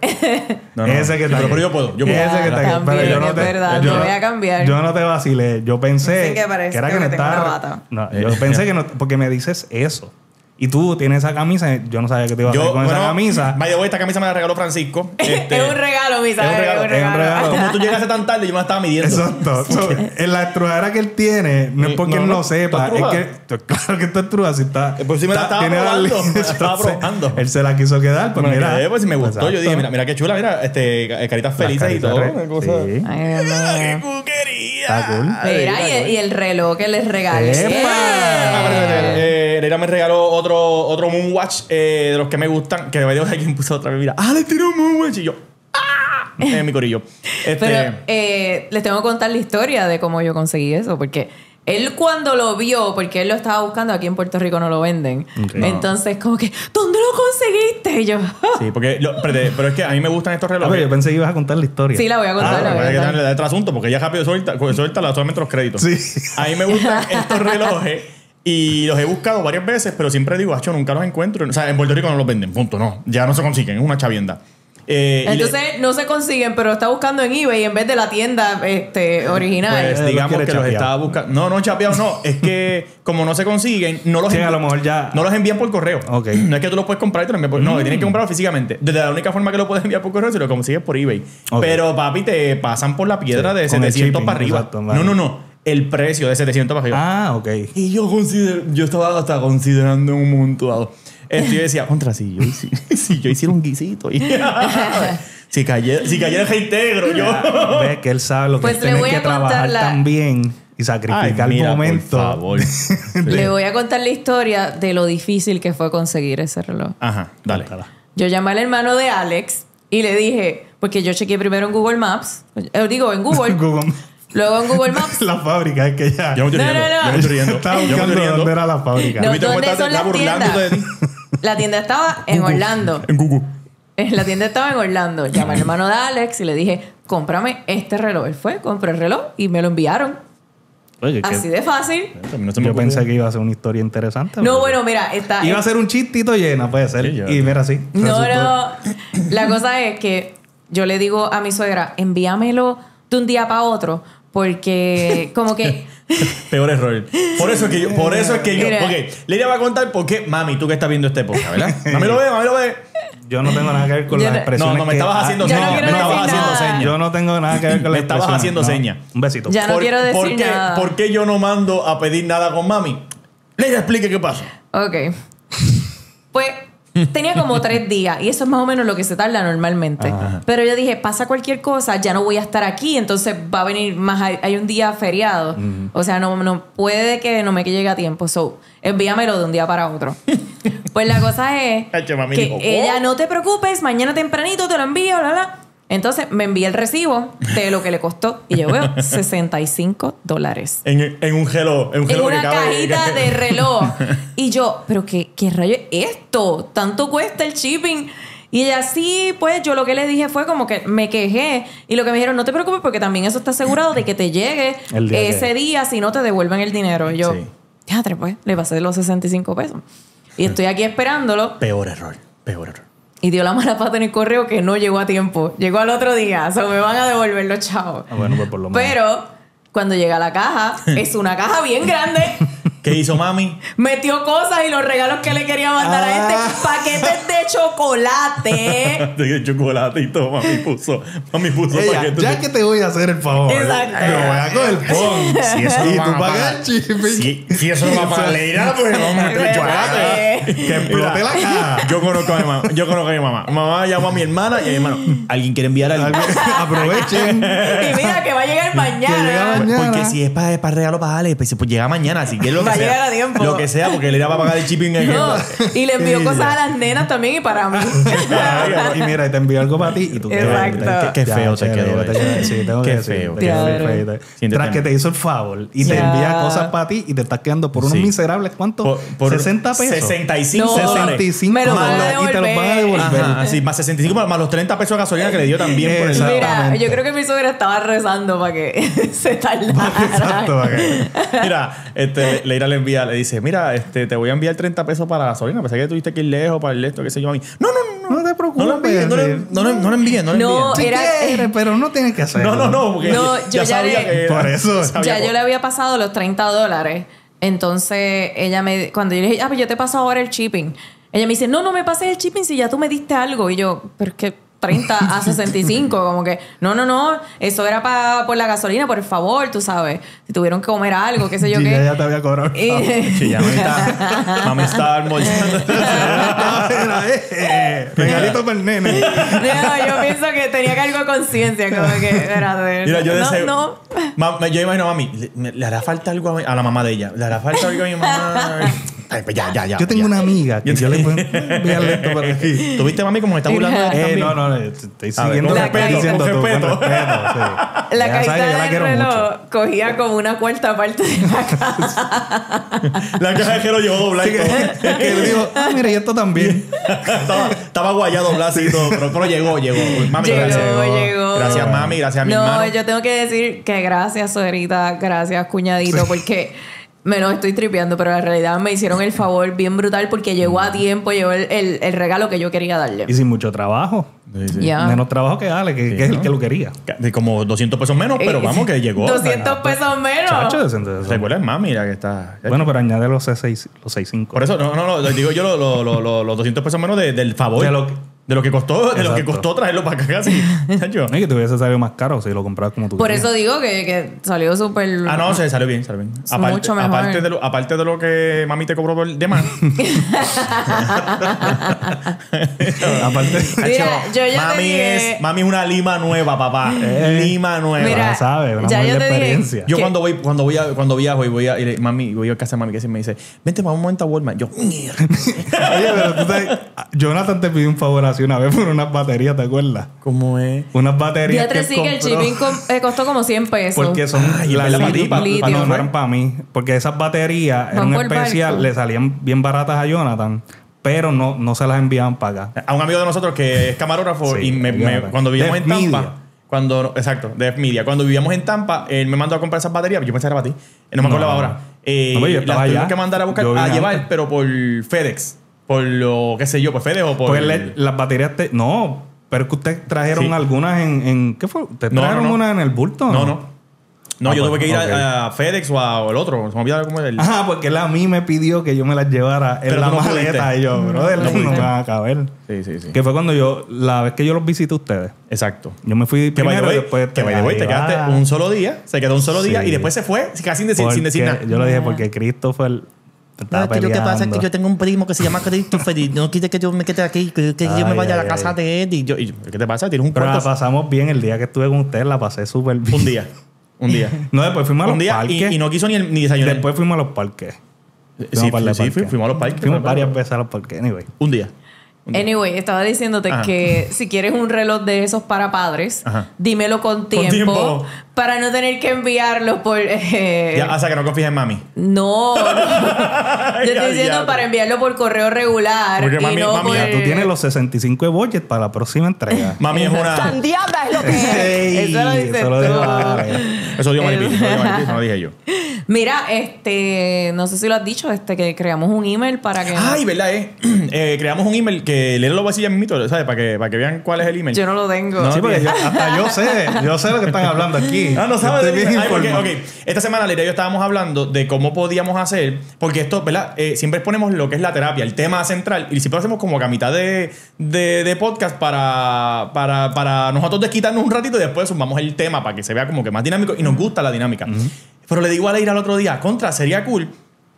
No, no, ese que está. Pero yo puedo, yo puedo. Ese que está. También, pero yo no te, es verdad, yo, me voy a cambiar. Yo no te vacilé, yo pensé que, que era que, que no estaba. Bata. No, yo pensé que no, porque me dices eso. Y tú tienes esa camisa. Yo no sabía que te iba a hacer con bueno, esa camisa. By the way, esta camisa me la regaló Francisco. Este, es un regalo, mi sabes. Es un regalo. Como tú llegaste tan tarde, yo me la estaba midiendo. Exacto. So, en la estrujadera que él tiene, no es porque no, él no, no sepa. Es que, claro que está estrujada. Si está, pues si me la estaba probando. Me la estaba probando. Él se la quiso quedar. Pues me mira. Quedé, pues si me gustó. Exacto. Yo dije, mira, mira qué chula. Mira, este, caritas felices y todo. Cosa. Sí. Ay, ¡qué cuquería! Cool. Mira, y, y el reloj que les regalé. Leyra me regaló otro otro Moonwatch eh, de los que me gustan, que me dio alguien puso otra vez, mira, ah, le tiró un Moonwatch y yo, ah, en mi corillo. Este... Pero eh, les tengo que contar la historia de cómo yo conseguí eso, porque él cuando lo vio, porque él lo estaba buscando, aquí en Puerto Rico no lo venden. Okay. Entonces, como que, ¿dónde lo conseguiste? Y yo... sí, porque... Lo, pero, pero es que a mí me gustan estos relojes. Ah, pero yo pensé que ibas a contar la historia. Sí, la voy a contar. Ah, la voy a contar. Que darle otro asunto, porque ya rápido suelta, suelta solamente los créditos. Sí. A mí me gustan estos relojes. Y los he buscado varias veces, pero siempre digo, acho, nunca los encuentro. O sea, en Puerto Rico no los venden, punto, no. Ya no se consiguen, es una chavienda. Eh, Entonces le... no se consiguen, pero está buscando en eBay en vez de la tienda este, original. Pues digamos que chapeado. Los estaba buscando. No, no, chapeado no. Es que como no se consiguen, no los, sí, envían, a lo mejor ya... no los envían por correo. Okay. No es que tú los puedes comprar y te los envían por... No, mm. tienes que comprarlo físicamente. Desde la única forma que lo puedes enviar por correo es si lo consigues por eBay. Okay. Pero, papi, te pasan por la piedra sí, de setecientos para arriba. Exacto, vale. No, no, no. El precio de setecientos para arriba. Ah, ok. Y yo considero, yo estaba hasta considerando en un momento dado. Esto yo decía, contra, si yo, si, si yo hiciera un guisito. Y, si cayera si el reintegro, yo. Ves que él sabe lo que pues tiene que trabajar la... tan bien y sacrificar. Ay, mira, el momento. Por favor. Le voy a contar la historia de lo difícil que fue conseguir ese reloj. Ajá, dale. Yo llamé al hermano de Alex y le dije, porque yo chequeé primero en Google Maps, digo, en Google. Google Maps. Luego en Google Maps. La fábrica, es que ya. Yo me estoy riendo. No, no, no. Yo me estoy riendo. Estaba buscando dónde era la fábrica. No, ¿dónde son las tiendas? La tienda estaba en Google. Orlando. En Google. La tienda estaba en Orlando. Llamé al hermano de Alex y le dije, cómprame este reloj. Él fue, compré el reloj y me lo enviaron. Oye, así de fácil. No se me yo ocurrió. Pensé que iba a ser una historia interesante. No, bueno, mira, está. Iba a ser un chistito lleno, puede ser. Sí, y mira, sí. No, no. La cosa es que yo le digo a mi suegra, envíamelo de un día para otro. Porque como que... peor error. Por eso es que yo... Por eso es que yo... Mira. Ok. Leyra va a contar por qué... Mami, tú que estás viendo este podcast, ¿verdad? Mami lo ve, mami lo ve. yo no tengo nada que ver con las expresiones. No, no, me estabas haciendo señas. Me estabas haciendo señas. Yo no tengo nada que ver con las expresiones. Me estabas haciendo señas. Un besito. Ya no quiero decir nada. ¿Por qué yo no mando a pedir nada con mami? Les explique qué pasa. Ok. Pues tenía como tres días y eso es más o menos lo que se tarda normalmente. Ajá. Pero yo dije, pasa cualquier cosa, ya no voy a estar aquí, entonces va a venir más, hay un día feriado. Mm. O sea, no, no puede que no me llegue a tiempo. So, envíamelo de un día para otro. Pues la cosa es que ella, no te preocupes, mañana tempranito te lo envío, bla, bla. Entonces me envía el recibo de lo que le costó y yo veo sesenta y cinco dólares. En, en un gelo. En, un gelo en una que cabe, cajita que... de reloj. Y yo, ¿pero qué, qué rayo es esto? ¿Tanto cuesta el shipping? Y ella, sí, pues yo lo que le dije fue como que me quejé. Y lo que me dijeron, no te preocupes porque también eso está asegurado de que te llegue día ese que... día, si no te devuelven el dinero. Y yo, ya, sí. Pues, le pasé los sesenta y cinco pesos. Y estoy aquí esperándolo. Peor error, peor error. Y dio la mala pata en el correo que no llegó a tiempo. Llegó al otro día. O sea, me van a devolver los chavos. Ah, bueno, pues por lo menos. Pero cuando llega a la caja, es una caja bien grande. ¿Qué hizo mami? Metió cosas y los regalos que le quería mandar ah. a este. Paquetes de chocolate. De chocolate y todo. Mami puso, mami puso ella, paquetes. Ya de... que te voy a hacer el favor. Exacto. Te voy a coger el pon. Si eso y no tú pagas shipping. Si, si eso no va para Leyra, pues vamos a meter chocolate. Que explote la caja. Yo conozco a mi mamá. Yo conozco a mi mamá. Mamá llamó a mi hermana y a mi hermano. ¿Alguien quiere enviar algo? Aprovechen. Y mira que va a llegar mañana. mañana. Porque si es para, para regalo para Alex, pues, pues llega mañana. Así que es lo que sea, a tiempo. Lo que sea, porque le iba a pagar el shipping. No, y le envió cosas a las nenas también y para mí. Y mira, te envió algo para ti y tú te quedas. Qué feo te quedó. Sí, tengo que decir. Qué feo. Tras que te hizo el favor y te envía cosas para ti y te estás quedando por unos miserables, ¿cuánto? sesenta pesos. sesenta y cinco. sesenta y cinco. Me lo van a devolver. Y te los van a devolver. Sí, más sesenta y cinco, más los treinta pesos de gasolina que le dio también por esa. Mira, yo creo que mi suegra estaba rezando para que se tardara. Exacto. Mira, este... Leyra le envía, le dice, mira, este, te voy a enviar treinta pesos para la gasolina. Pensé que tuviste que ir lejos para el esto, qué sé yo, a mí. No, no, no, no te preocupes. No lo envíes, no lo envíes, no, no, no, no, envíe, no, no envíe. Era, sí quiere, pero no tienes que hacerlo. No, no, no, porque no, yo ya, ya sabía le, que era. Por eso. Sabía ya por... yo le había pasado los treinta dólares. Entonces, ella me, cuando yo le dije, ah, pues yo te paso ahora el shipping. Ella me dice, no, no me pases el shipping si ya tú me diste algo. Y yo, pero es que... treinta a sesenta y cinco, como que no, no, no, eso era para por la gasolina, por favor, tú sabes, si tuvieron que comer algo, qué sé yo qué. Ya te había cobrado. Sí, ya me está, mami está almorzando. Regalito para el nene. No, yo pienso que tenía que algo de conciencia, como que espérate. Mira, yo deseo, no, no. Yo imagino a mami, le, le hará falta algo a, mi, a la mamá de ella, le hará falta algo a mi mamá. Ay, pues ya, ya, ya. Yo tengo ya. una amiga que yo le puedo enviarle esto para aquí. ¿Tuviste mami como me está burlando? Eh, no, no, estoy siguiendo ver, respeto, diciendo tú, respeto. Con respeto. Sí. La cajita del de reloj cogía como una cuarta parte de la caja. La caja de reloj llevó doblado. Que él dijo, ah, mira, y esto también. estaba, estaba guayado doblado y todo, pero, pero llegó, llegó. Mami, llegó, gracias. Llegó. Gracias, mami, gracias a mi hermano. No, yo tengo que decir que gracias, suegrita, gracias, cuñadito, porque... Me lo estoy tripeando, pero en realidad me hicieron el favor bien brutal porque llegó a tiempo, llegó el, el, el regalo que yo quería darle. Y sin mucho trabajo. Sí, sí. Yeah. Menos trabajo que Ale, que, sí, que es ¿no? el que lo quería. De como doscientos pesos menos, pero vamos que llegó. doscientos pesos menos. Chacho, recuerda, mami, mira que está. Bueno, pero añade los seis cinco. Por eso, no, no, no, digo yo los lo, lo, lo, lo doscientos pesos menos de, del favor. De lo que... De lo que costó, exacto. De lo que costó traerlo para acá casi. No es que te hubiese salido más caro si lo comprabas como tú. Por querías. Eso digo que, que salió súper... Ah, no, se salió bien, salió bien. Aparte, mucho mejor. Aparte de, lo, aparte de lo que mami te cobró de más. Aparte... Mira, yo ya mami, dije... es, mami es una lima nueva, papá. Eh, lima nueva. Mira, ¿sabes? Una ya yo te dije... Yo cuando voy, cuando voy a, cuando viajo y voy a... Y mami, voy a casa de mami que me dice, vente para un momento a Walmart. Yo... Oye, pero tú sabes... Jonathan te pidió un favor así una vez por unas baterías, ¿te acuerdas? ¿Cómo es? Unas baterías ya te que sí que el shipping eh, costó como cien pesos. Porque son... Ay, las la litio, para, litio, para, no, no eran para mí. Porque esas baterías eran especial, le salían bien baratas a Jonathan, pero no, no se las enviaban para acá. A un amigo de nosotros que es camarógrafo sí, y me, me, cuando vivíamos en Tampa... Cuando, exacto, de F-Media. Cuando vivíamos en Tampa, él me mandó a comprar esas baterías. Yo pensé que era para ti. No me acuerdo no, ahora. Eh, no, yo las tuvimos que mandar a buscar, a llevar, antes. Pero por FedEx. Por lo, qué sé yo, por FedEx o por... Pues le, las baterías... Te, no, pero que ustedes trajeron sí. algunas en, en... ¿Qué fue? ¿Te trajeron no, no, no. unas en el bulto? No, no. no. No, ah, yo tuve que ir okay. a, a FedEx o al otro. Se me olvidaba cómo era el... Ajá, porque él a mí me pidió que yo me las llevara en la no maleta. Pudiste. Y yo, brother, no, no me van a caber. Sí, sí, sí. Que fue cuando yo, la vez que yo los visité a ustedes. Exacto. Yo me fui primero y después... Que vaya, te quedaste un solo día. Se quedó un solo sí. día y después se fue casi sin decir, sin decir nada. Yo lo dije porque Christopher... No, es que lo que pasa es que yo tengo un primo que se llama Christopher y no quiere que yo me quede aquí, que ay, yo me vaya ay, a la casa ay. de él. Y yo, y yo, ¿qué te pasa? Tienes un cuarto. Pero la pasamos bien el día que estuve con usted, la pasé súper bien. Un día. Un día. No, después fuimos a los parques. Y, y no quiso ni, el, ni desayunar. Después fuimos a los parques. Fuimos sí, parque. sí fuimos a los parques. Fuimos varias veces a los parques, anyway. Un día. Anyway, estaba diciéndote Ajá. que si quieres un reloj de esos para padres, Ajá. dímelo con tiempo, con tiempo para no tener que enviarlo por... Eh... Ya, hasta que no confíes en mami. No. no. Yo estoy diciendo para enviarlo por correo regular. Porque mami, y no mami por... ya, tú tienes los sesenta y cinco de budget para la próxima entrega. Mami es una... ¡Tan diabla es lo que es! Eso lo dices eso tú. Lo eso dio Maripí, eso dio Maripí, eso lo dije yo. Mira, este... No sé si lo has dicho, este, que creamos un email para que... Ay, verdad, eh. eh creamos un email que... Léelo lo voy a decir ya mismo, ¿sabes? Para que, para que vean cuál es el email. Yo no lo tengo. No, sí, porque yo, hasta yo sé. Yo sé lo que están hablando aquí. No, no sabes. Okay. Esta semana, Leyra y yo estábamos hablando de cómo podíamos hacer... Porque esto, ¿verdad? Eh, siempre ponemos lo que es la terapia, el tema central. Y siempre lo hacemos como que a mitad de, de, de podcast para, para, para nosotros desquitarnos un ratito y después sumamos el tema para que se vea como que más dinámico. Y nos gusta la dinámica. Uh-huh. Pero le digo a Leyra el otro día, contra, sería cool...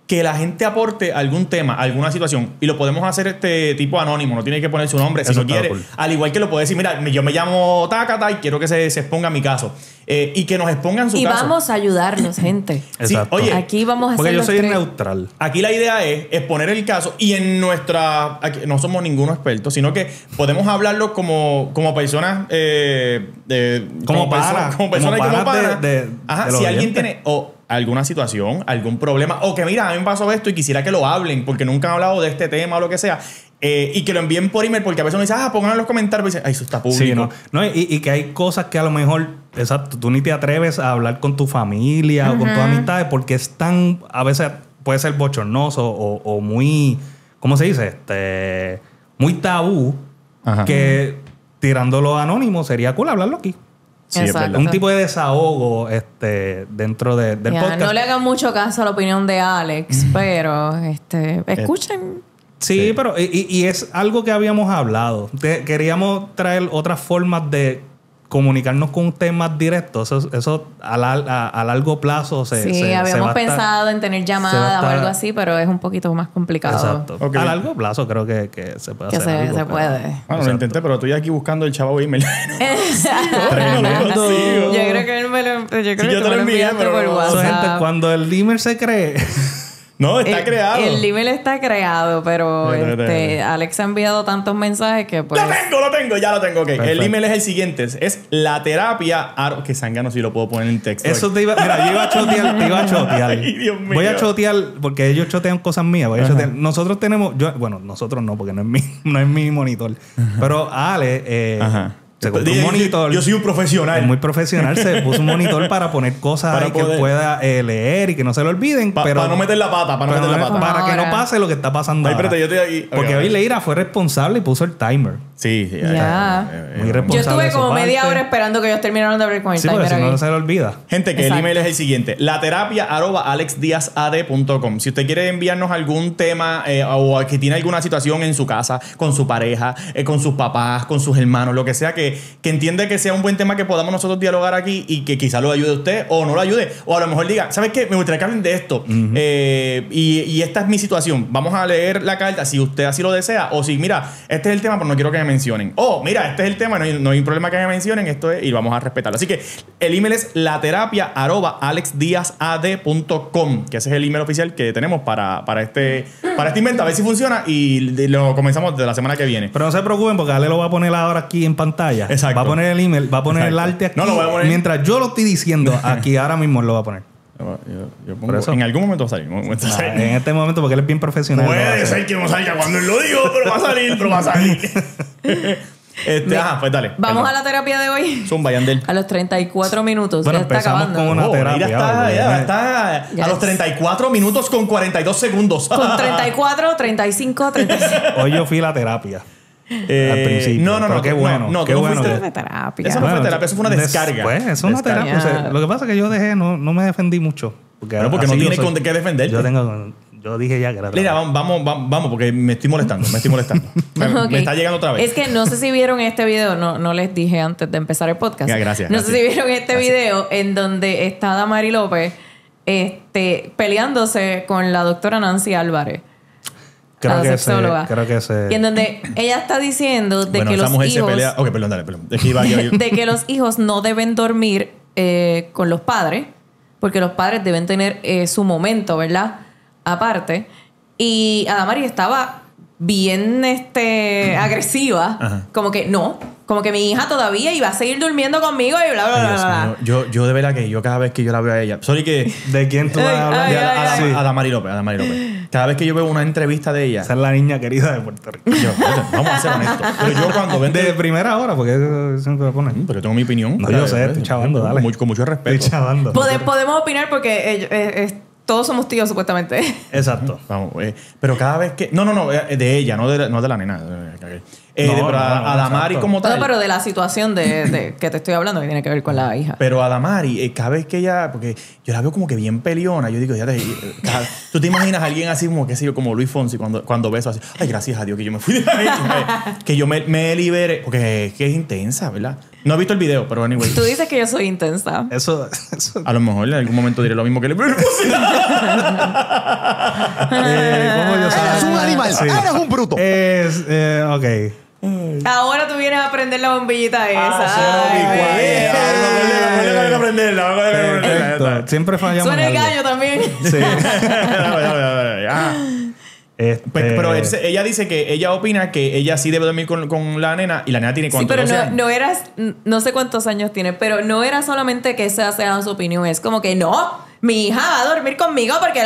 que la gente aporte algún tema, alguna situación. Y lo podemos hacer este tipo anónimo. No tiene que poner su nombre si no quiere. Cool. Al igual que lo puede decir, mira, yo me llamo Takata y quiero que se, se exponga mi caso. Eh, y que nos expongan su y caso. Y vamos a ayudarnos, gente. Sí, oye, aquí vamos a porque yo soy tres. neutral. Aquí la idea es exponer el caso y en nuestra... Aquí, no somos ninguno experto, sino que podemos hablarlo como, como personas... Eh, de, como, como, para, persona, como personas como para. Como de, de, Ajá, de si oyentes. Alguien tiene... Oh, alguna situación, algún problema, o que mira, a mí me pasó esto y quisiera que lo hablen porque nunca han hablado de este tema o lo que sea, eh, y que lo envíen por email porque a veces uno dice, ah, pónganlo en los comentarios y dice, ay, eso está público. Sí, no, no y, y que hay cosas que a lo mejor, exacto, tú ni te atreves a hablar con tu familia uh-huh. o con tus amistades porque es tan, a veces puede ser bochornoso o, o muy, ¿cómo se dice? Este, muy tabú Ajá. que tirándolo anónimo sería cool hablarlo aquí. Sí, un tipo de desahogo este, dentro de, del ya, podcast. No le hagan mucho caso a la opinión de Alex, pero este, escuchen. Sí, sí. pero y, y es algo que habíamos hablado. De, queríamos traer otras formas de comunicarnos con usted más directo. Eso, eso a, la, a, a largo plazo se Sí, se, habíamos se va pensado estar, en tener llamadas estar, o algo así, pero es un poquito más complicado. Exacto. Okay. A largo plazo creo que, que se puede que hacer. Que se, algo, se pero, puede. Bueno, exacto. Lo intenté, pero estoy aquí buscando el chavo email. Tremendo. Yo creo que él me lo, yo creo sí, que yo te lo envié por WhatsApp. Gente, cuando el email se cree... No, está el, creado. El email está creado, pero no, no, no, este, no, no. Alex ha enviado tantos mensajes que pues... ¡Lo tengo, lo tengo! Ya lo tengo, ok. Perfecto. El email es el siguiente. Es la terapia... Que zángano si lo puedo poner en texto. Eso te iba... Mira, yo iba a chotear. Te iba a chotear. Ay, Dios mío. Voy a chotear porque ellos chotean cosas mías. Voy a chotear. Nosotros tenemos... Yo, bueno, nosotros no, porque no es mi, no es mi monitor. Ajá. Pero Ale... Eh, Ajá. Se compró un monitor. Yo soy un profesional. Muy profesional. Se puso un monitor para poner cosas para ahí que pueda eh, leer y que no se lo olviden. Pa, pero para no meter la pata. Para, para, no meter la pata. para que no pase lo que está pasando. Ay, ahora. Espérate, yo estoy aquí. Porque hoy okay, Leyra fue responsable y puso el timer. Sí, sí. Ya. Yeah. Muy responsable. Yo estuve como media hora esperando que ellos terminaran de abrir con el sí, timer. Sí, porque si no se lo olvida. Gente, que Exacto. el email es el siguiente: la terapia arroba alex díaz a d punto com. Si usted quiere enviarnos algún tema eh, o que tiene alguna situación en su casa, con su pareja, eh, con sus papás, con sus hermanos, lo que sea que. que entiende que sea un buen tema que podamos nosotros dialogar aquí y que quizá lo ayude a usted o no lo ayude, o a lo mejor diga, ¿sabes qué? Me gustaría que hablen de esto uh-huh. eh, y, y esta es mi situación, vamos a leer la carta si usted así lo desea, o si mira, este es el tema pero no quiero que me mencionen, o mira, este es el tema, no hay, no hay problema que me mencionen, esto es, y vamos a respetarlo, así que el email es la terapia arroba alex díaz a d punto com, que ese es el email oficial que tenemos para, para este para este invento, a ver si funciona y lo comenzamos de la semana que viene, pero no se preocupen porque Ale lo va a poner ahora aquí en pantalla. Exacto. Va a poner el email, va a poner Exacto. el arte aquí. No, lo voy a poner. Mientras yo lo estoy diciendo aquí, ahora mismo lo va a poner. Yo, yo pongo, eso, en algún momento va a salir. Momento ah, salir. En este momento, porque él es bien profesional. Puede ser que no salga cuando él lo digo, pero va a salir, pero va a salir. Este, ajá, pues dale. Vamos perdón. a la terapia de hoy. Zumba, Yandel. A los treinta y cuatro minutos. Bueno, ya está acabando. Con una oh, terapia, está, ya está. Yes. A los treinta y cuatro minutos con cuarenta y dos segundos. Con treinta y cuatro, treinta y cinco, treinta y seis. Hoy yo fui a la terapia. Eh, no, no, no, qué bueno. No, qué bueno. Eso no fue terapia. Eso no fue terapia, eso fue una descarga. Pues, es una terapia. O sea, lo que pasa es que yo dejé, no, no me defendí mucho. Porque bueno, porque no tiene con qué defenderte. Yo tengo... Yo dije ya que era... Mira, vamos, vamos, vamos, porque me estoy molestando, me estoy molestando. Bueno, okay. Me está llegando otra vez. Es que no sé si vieron este video, no, no les dije antes de empezar el podcast. Ya, gracias. No gracias. sé si vieron este gracias. video en donde está Adamari López este, peleándose con la doctora Nancy Álvarez. Creo que, ese, creo que ese... Y en donde ella está diciendo de bueno, que los hijos... Pelea... Okay, perdón, dale, perdón. Es que iba, iba, iba. De que los hijos no deben dormir eh, con los padres, porque los padres deben tener eh, su momento, ¿verdad? Aparte, y Adamari estaba bien este, agresiva. Ajá. Como que no, como que mi hija todavía iba a seguir durmiendo conmigo y bla, bla, bla, Dios, bla. No. Yo, yo de verdad que yo cada vez que yo la veo a ella... Sorry que... ¿De quién tú vas a hablar? Ay, ay, a, a, ay, a, a Adamari López, a Adamari López. Cada vez que yo veo una entrevista de ella... Esa es la niña querida de Puerto Rico. Yo, vamos a ser honestos. Pero yo cuando vente... De primera hora, porque siempre lo ponen. Pero yo tengo mi opinión. No, yo sé, estoy chavando, dale. Con mucho respeto. Estoy chavando. Podemos opinar porque... Eh, eh, Todos somos tíos, supuestamente. Exacto. Vamos, eh, pero cada vez que... No, no, no. De ella, no de la, no de la nena. Eh, no, de, pero no, no, no, Adamari no, como tal... No, pero de la situación de, de que te estoy hablando que tiene que ver con la hija. Pero Adamari, eh, cada vez que ella... Porque yo la veo como que bien peleona. Yo digo, ya te... Cada, ¿tú te imaginas a alguien así como, qué sé yo, como Luis Fonsi cuando, cuando beso así? Ay, gracias a Dios que yo me fui de ahí. Que yo me, me libere. Porque es que es intensa, ¿verdad? No he visto el video, pero anyway. Tú dices que yo soy intensa. Eso, eso. A lo mejor en algún momento diré lo mismo que le puse. eh, Eres un animal. Sí. Eres un bruto. Es, eh, ok. Ahora tú vienes a prender la bombillita esa. Siempre fallamos. Suena el gallo también. Sí. Ah. Este... Pero ella dice que ella opina que ella sí debe dormir con, con la nena y la nena tiene cuántos sí, pero no, no eras no sé cuántos años tiene, pero no era solamente que esa sea su opinión, es como que no, mi hija va a dormir conmigo porque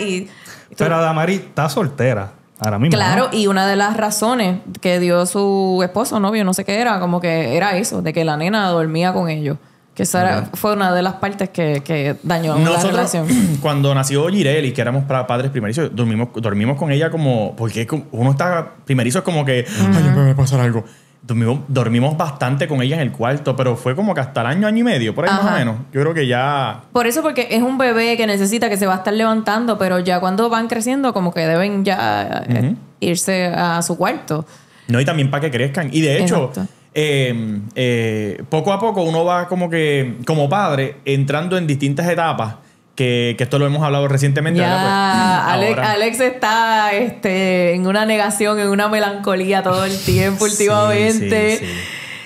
y, y pero Adamari está soltera ahora mismo, claro, ¿no? Y una de las razones que dio su esposo, novio, no sé qué era, como que era eso, de que la nena dormía con ellos. Que esa era, fue una de las partes que, que dañó nosotros, la relación. Cuando nació Girelly, que éramos padres primerizos, dormimos, dormimos con ella como... Porque uno está primerizo, es como que... Uh-huh. Ay, me va a pasar algo. Dormimos, dormimos bastante con ella en el cuarto, pero fue como que hasta el año, año y medio, por ahí. Ajá. Más o menos. Yo creo que ya... Por eso, porque es un bebé que necesita, que se va a estar levantando, pero ya cuando van creciendo, como que deben ya uh-huh. eh, irse a su cuarto. No, y también para que crezcan. Y de hecho... Exacto. Eh, eh, poco a poco uno va como que como padre entrando en distintas etapas que, que esto lo hemos hablado recientemente. Ya, pues, Alex, Alex está este, en una negación, en una melancolía todo el tiempo últimamente. Sí, sí, sí.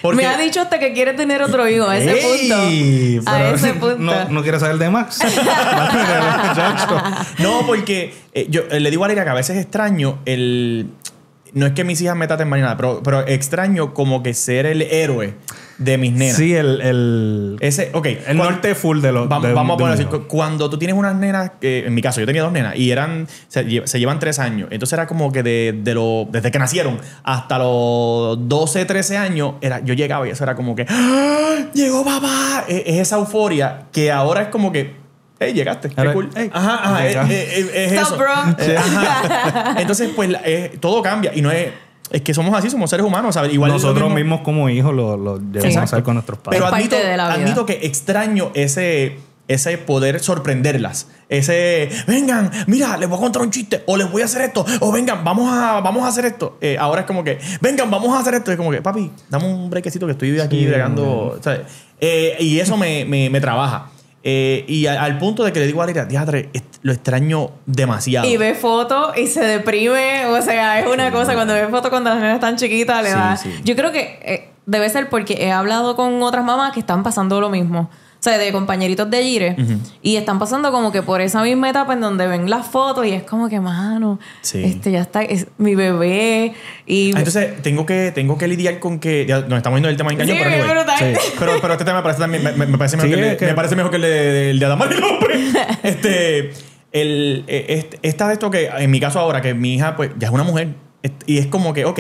Porque... Me ha dicho hasta que quiere tener otro hijo a ese Ey, punto. A ese punto. No, no quiere saber de Max. No, porque eh, yo eh, le digo a Leyra que a veces extraño el... No es que mis hijas me traten mal ni nada, pero, pero extraño como que ser el héroe de mis nenas. Sí, el... el ese, ok. El norte full de los... Vamos, de, vamos a poner así. Cuando tú tienes unas nenas... Eh, en mi caso, yo tenía dos nenas y eran... Se, se llevan tres años. Entonces era como que de, de lo, desde que nacieron hasta los doce, trece años, era, yo llegaba y eso era como que... ¡Ah, llegó papá! Es, es esa euforia que ahora es como que... Hey, llegaste, qué cool. Hey, ajá, ajá, es, es, es eso. Eh, ajá. Entonces, pues, la, eh, todo cambia. Y no es... Es que somos así, somos seres humanos, ¿sabes? Igual nosotros mismo, mismos como hijos lo, lo debemos hacer sí. con nuestros padres. Pero admito, admito que extraño ese... Ese poder sorprenderlas. Ese, vengan, mira, les voy a contar un chiste. O les voy a hacer esto. O vengan, vamos a, vamos a hacer esto. Eh, ahora es como que, vengan, vamos a hacer esto. Es como que, papi, dame un brequecito que estoy aquí bregando. Sí, eh, y eso me, me, me trabaja. Eh, y al, al punto de que le digo a Leyra, diadre, lo extraño demasiado. Y ve fotos y se deprime. O sea, es una sí, cosa, cuando ve fotos cuando las nenas están chiquitas, le sí, da. Sí. Yo creo que eh, debe ser porque he hablado con otras mamás que están pasando lo mismo. O sea, de compañeritos de Gire. Uh-huh. Y están pasando como que por esa misma etapa en donde ven las fotos y es como que, mano, sí. este ya está, es mi bebé. Y... Ah, entonces, tengo que, tengo que lidiar con que... Ya, nos estamos yendo del tema de engaño, sí, pero, anyway, sí. pero Pero este tema me parece, también, me, me parece mejor sí, que, el, que me parece mejor que el de, el de Adamari López. Este, el, este, esta de esto que, en mi caso ahora, que mi hija pues ya es una mujer. Y es como que, ok,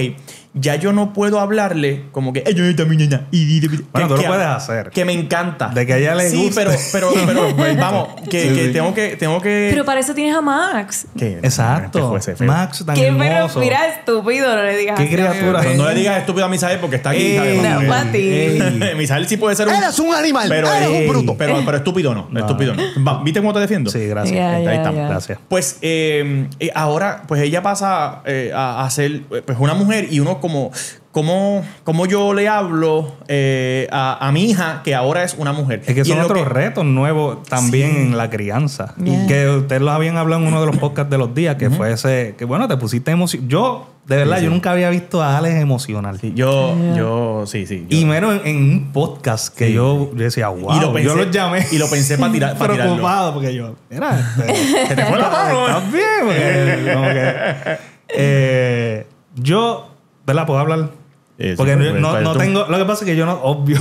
ya yo no puedo hablarle como que... Bueno, tú lo puedes hacer. Que me encanta. De que a ella le gusta. Sí, pero, pero, pero vamos, que, sí, que, sí. Tengo que tengo que... Pero para eso tienes a Max. ¿Qué? Exacto. Max tan hermoso. Pero mira, estúpido, no le digas... ¿Qué criatura? No le digas estúpido a Misael porque está aquí. Ey, no, para ti. Misael sí puede ser un... Eres un animal, pero eres un bruto. Pero, pero estúpido no, no. estúpido no. ¿Viste cómo te defiendo? Sí, gracias. Yeah, Ahí yeah, estamos. Yeah. Gracias. Pues eh, ahora, pues ella pasa eh, a ser pues, una mujer y uno como, como, como yo le hablo eh, a, a mi hija que ahora es una mujer. Es que son otros que... retos nuevos también sí. en la crianza. Yeah. Y que ustedes lo habían hablado en uno de los podcasts de los días, que uh-huh. fue ese, que bueno, te pusiste emocional. Yo, de verdad, sí, yo sí. nunca había visto a Alex emocional. Sí, yo, yeah. yo, sí, sí. Yo. Y menos en, en un podcast que sí. yo, yo decía, wow, y lo pensé, yo los llamé. Y lo pensé para tirar, para tirarlo. Preocupado porque yo, mira, este, que te fue la mano. Estás bien, porque, como que, eh, yo... ¿Verdad? ¿Puedo hablar? Sí, porque sí, no, no tengo... Lo que pasa es que yo no... Obvio,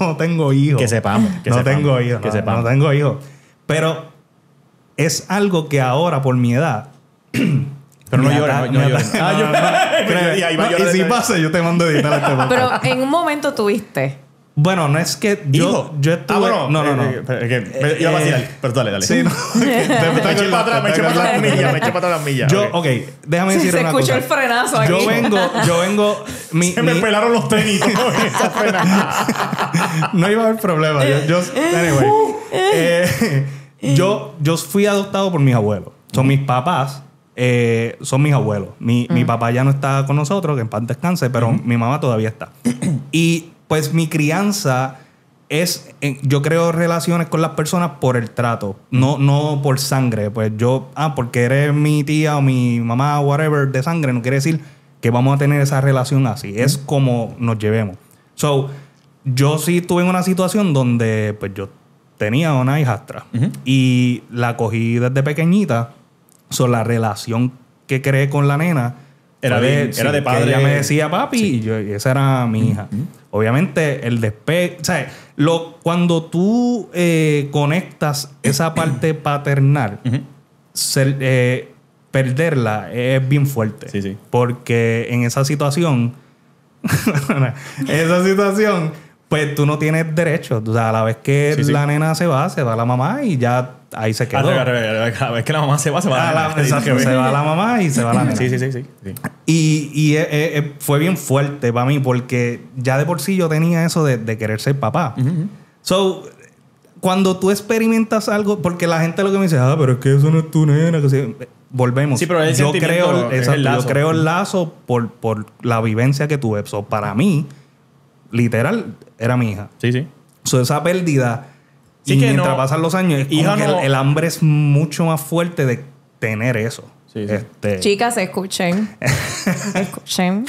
no tengo hijos. Que sepamos. Que no sepamos, tengo hijos. Que no, sepamos. No tengo hijos. Pero es algo que ahora, por mi edad... Pero no llores, no llores. Y si pasa, yo te mando a editar este momento. Pero en un momento tuviste... Bueno, no es que yo... ¿Hijo? Yo estuve... Ah, bueno. No, no, no. Eh, eh, eh, yo iba a vacilar, pero dale, dale. Sí, no. me eché para atrás, me eché para atrás las millas, me eché para atrás las millas. Yo, ok, déjame decir una cosa. Se escuchó el frenazo aquí. Yo vengo, yo vengo... Mi, se mi... me pelaron los tenis. No iba a haber problema. Yo, yo, anyway. Eh, yo, yo fui adoptado por mis abuelos. Son mis papás. Eh, son mis abuelos. Mi, mm. mi papá ya no está con nosotros, que en paz descanse, pero mm. mi mamá todavía está. Y... Pues mi crianza es, yo creo relaciones con las personas por el trato, no, no por sangre. Pues yo, ah, porque eres mi tía o mi mamá o whatever de sangre, no quiere decir que vamos a tener esa relación así. Mm. Es como nos llevemos. So, yo sí estuve en una situación donde pues yo tenía una hijastra mm-hmm. y la cogí desde pequeñita. So, la relación que creé con la nena era de, de, sí, era de padre. Ella me decía papi sí. y, yo, y esa era mi mm-hmm. hija. Obviamente, el despegue... O sea, lo, cuando tú eh, conectas esa parte paternal, uh-huh. ser, eh, perderla es bien fuerte. Sí, sí. Porque en esa situación... en esa situación, pues tú no tienes derecho. O sea, a la vez que sí, sí. la nena se va, se va la mamá y ya ahí se quedó. A la vez que la mamá se va, se va a la, la nena. Exacto, se va la mamá y se va la nena. Sí, sí, sí. sí. sí. Y, y eh, eh, fue bien fuerte para mí porque ya de por sí yo tenía eso de, de querer ser papá. Uh-huh. So, cuando tú experimentas algo, porque la gente lo que me dice, ah, pero es que eso no es tu nena. Que si... Volvemos. Sí, pero el yo, creo, es exacto, el lazo. yo creo el lazo por, por la vivencia que tuve. So, para mí, literal, era mi hija. Sí, sí. So, esa pérdida, sí, y que mientras no, pasan los años, es como que no, el, el hambre es mucho más fuerte de tener eso. Sí, sí. Este... Chicas, escuchen. escuchen.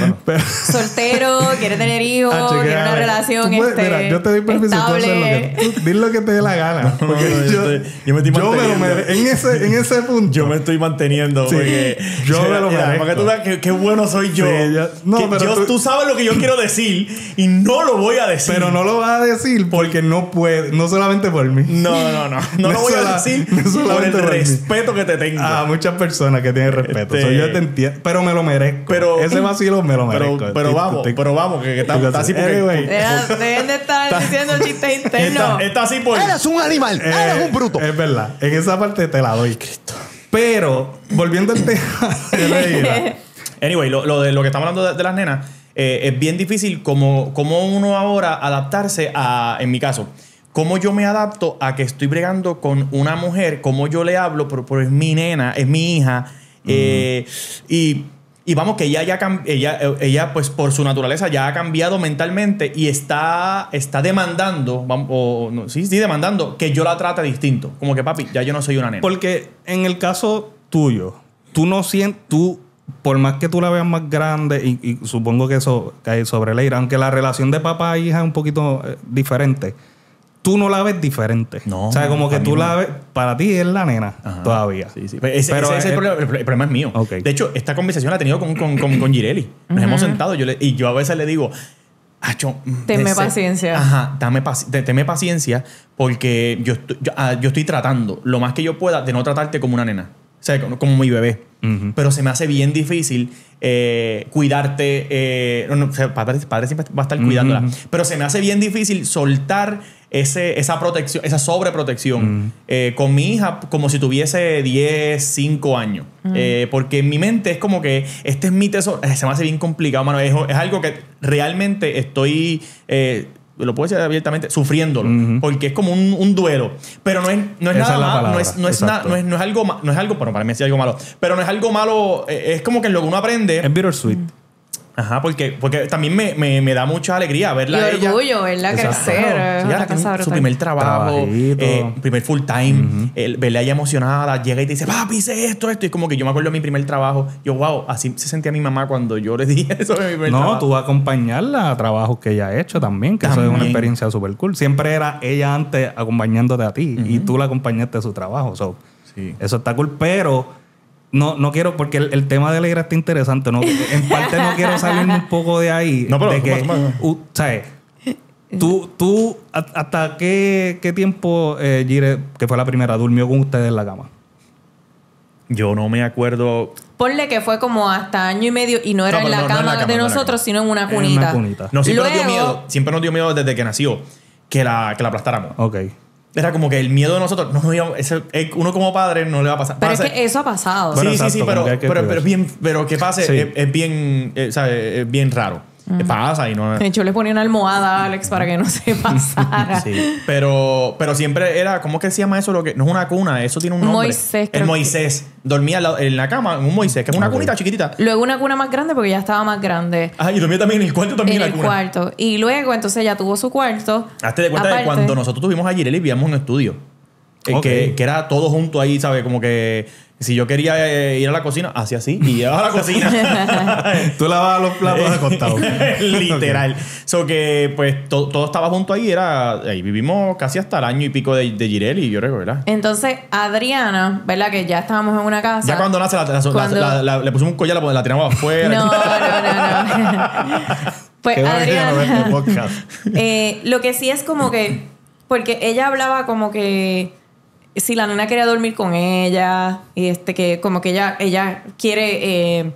Bueno. Pero... Soltero, quiere tener hijos, ah, chica, quiere una relación puedes, este, mira, yo te doy permiso estable. Dile lo que te dé la gana. No, no, yo, yo, estoy, yo me estoy yo manteniendo. Me lo, en, ese, en ese punto. Yo me estoy manteniendo. Sí, porque yo me lo merezco. Qué, qué bueno soy yo. Sí, yo, no, que, pero yo tú, tú sabes lo que yo quiero decir y no lo voy a decir. Pero no lo vas a decir porque no puedes. No solamente por mí. No, no, no. No, no lo voy sola, a decir no por el por respeto mí. que te tengo. Ah, muchas personas que tienen respeto. Este... So, yo te entiendo, pero me lo merezco. Pero, ese vacilo me lo merezco. Pero, pero vamos, te... pero vamos, que, que está, está así porque... Dejen de estar diciendo chistes internos. Está, está así porque... Eres un animal, eh, eres un bruto. Es verdad. En esa parte te la doy, Cristo. Pero, volviendo al tema de la Anyway, lo, lo de lo que estamos hablando de, de las nenas, eh, es bien difícil como, como uno ahora adaptarse a, en mi caso... ¿Cómo yo me adapto a que estoy bregando con una mujer? ¿Cómo yo le hablo? Pero, pero es mi nena, es mi hija. Uh-huh. Eh, y, y vamos, que ella, ya, ella, ella, pues por su naturaleza, ya ha cambiado mentalmente y está, está demandando, o, no, sí, sí, demandando que yo la trate distinto. Como que, papi, ya yo no soy una nena. Porque en el caso tuyo, tú no sientes, tú, por más que tú la veas más grande, y, y supongo que eso cae sobre Leyra, aunque la relación de papá e hija es un poquito eh, diferente. Tú no la ves diferente. No. O sea, como que tú la ves... Para ti es la nena. Ajá, todavía. Sí, sí. Pero ese, Pero ese es el, el problema. El problema es mío. Okay. De hecho, esta conversación la he tenido con, con, con, con Girelly. Nos uh-huh. hemos sentado yo le, y yo a veces le digo... Tenme paciencia. Ajá. Dame paci tenme paciencia porque yo, yo, yo estoy tratando lo más que yo pueda de no tratarte como una nena. O sea, como, como mi bebé. Uh-huh. Pero se me hace bien difícil eh, cuidarte. Eh, no, no, o sea, padre, padre siempre va a estar cuidándola. Uh-huh. Pero se me hace bien difícil soltar ese, esa protección, esa sobreprotección uh-huh. eh, con mi hija como si tuviese diez, cinco años. Uh-huh. eh, porque en mi mente es como que este es mi tesoro. Eh, se me hace bien complicado, mano. Es, es algo que realmente estoy... Eh, lo puedo decir abiertamente, sufriéndolo. Uh-huh. Porque es como un, un duelo. Pero no es, no es nada es malo. No es, no, es na, no, es, no es algo malo. No es algo, bueno, para mí es algo malo. Pero no es algo malo. Es como que en lo que uno aprende... Es bittersweet. Ajá, porque, porque también me, me, me da mucha alegría verla y a ella. Y orgullo verla crecer. Claro. Sí, ya, su primer trabajo, eh, primer full time. Uh-huh. eh, verla ella emocionada. Llega y te dice, papi, hice esto, esto. Y es como que yo me acuerdo de mi primer trabajo. Yo, wow, así se sentía mi mamá cuando yo le dije eso de mi primer no, trabajo. No, tú vas a acompañarla a trabajos que ella ha hecho también, que también. Eso es una experiencia súper cool. Siempre era ella antes acompañándote a ti. Uh-huh. Y tú la acompañaste a su trabajo. So, sí. Eso está cool, pero... No, no quiero, porque el, el tema de Leyra está interesante. No, en parte no quiero salirme un poco de ahí. No, pero... De que, toma, toma. Uh, ¿sabes? ¿Tú, tú hasta qué, qué tiempo, eh, Gire, que fue la primera, durmió con ustedes en la cama? Yo no me acuerdo... Ponle que fue como hasta año y medio y no era no, en la, no, cama no en la cama de no nosotros, cama. Sino en una cunita. En una cunita. No, siempre, Luego... nos dio miedo, siempre nos dio miedo desde que nació que la, que la aplastáramos. Ok. Era como que el miedo de nosotros, no, uno como padre no le va a pasar. Pero pase. Es que eso ha pasado. Sí, bueno, sí, exacto, sí, pero, que que pero, pero, bien, pero que pase sí. es, es, bien, es, es bien raro. Uh-huh. Pasa y no... De hecho, le ponía una almohada a Alex para que no se pasara. Sí. Pero, pero siempre era... ¿Cómo es que se llama eso? Lo que, no es una cuna, eso tiene un nombre. Moisés. El Moisés. Que... Dormía en la, en la cama en un Moisés, que es una okay. cunita chiquitita. Luego una cuna más grande porque ya estaba más grande. Ah, y dormía también en el cuarto también en la el cuna. Cuarto. Y luego, entonces, ya tuvo su cuarto. Hazte de cuenta Aparte... de cuando nosotros tuvimos a Girelly, vivíamos en un estudio. Eh, okay. que, que era todo junto ahí, ¿sabes? Como que si yo quería eh, ir a la cocina, hacía así y llevaba a la cocina. Tú lavabas los platos acostado. Literal. Okay. So que pues to, todo estaba junto ahí. Era, ahí vivimos casi hasta el año y pico de, de Girelly, yo recuerdo, ¿verdad? Entonces, Adriana, ¿verdad? Que ya estábamos en una casa. Ya cuando nace, la, la, cuando... La, la, la, le pusimos un collar, la, la tiramos afuera. No, no, no, no. Pues qué Adriana. No eh, lo que sí es como que... Porque ella hablaba como que... Si la nena quería dormir con ella, y este que como que ella, ella quiere eh,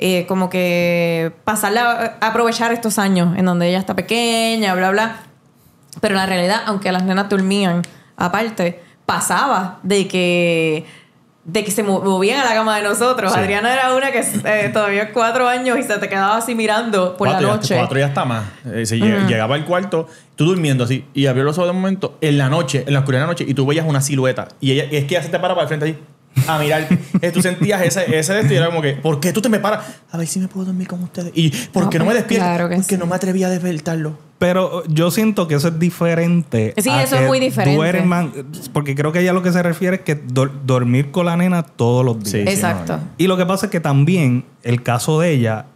eh, como que pasarla, aprovechar estos años en donde ella está pequeña, bla, bla. Pero la realidad, aunque las nenas dormían aparte, pasaba de que, de que se movían a la cama de nosotros. Sí. Adriana era una que eh, todavía cuatro años y se te quedaba así mirando por cuatro, la noche. Ya, cuatro ya está más. Eh, se uh-huh. lleg- llegaba al cuarto... Tú durmiendo así y abrió los ojos de un momento en la noche, en la oscuridad de la noche, y tú veías una silueta. Y ella, y es que ella se te para para el frente allí a mirar. Tú sentías ese, ese de esto y era como que, ¿por qué tú te me paras? A ver si me puedo dormir con ustedes. ¿Y por qué no, no me despierto? Claro que Porque sí. no me atreví a despertarlo. Pero yo siento que eso es diferente. Sí, eso es muy diferente. Duerman, porque creo que ella lo que se refiere es que do- dormir con la nena todos los días. Sí, exacto. Y lo que pasa es que también el caso de ella,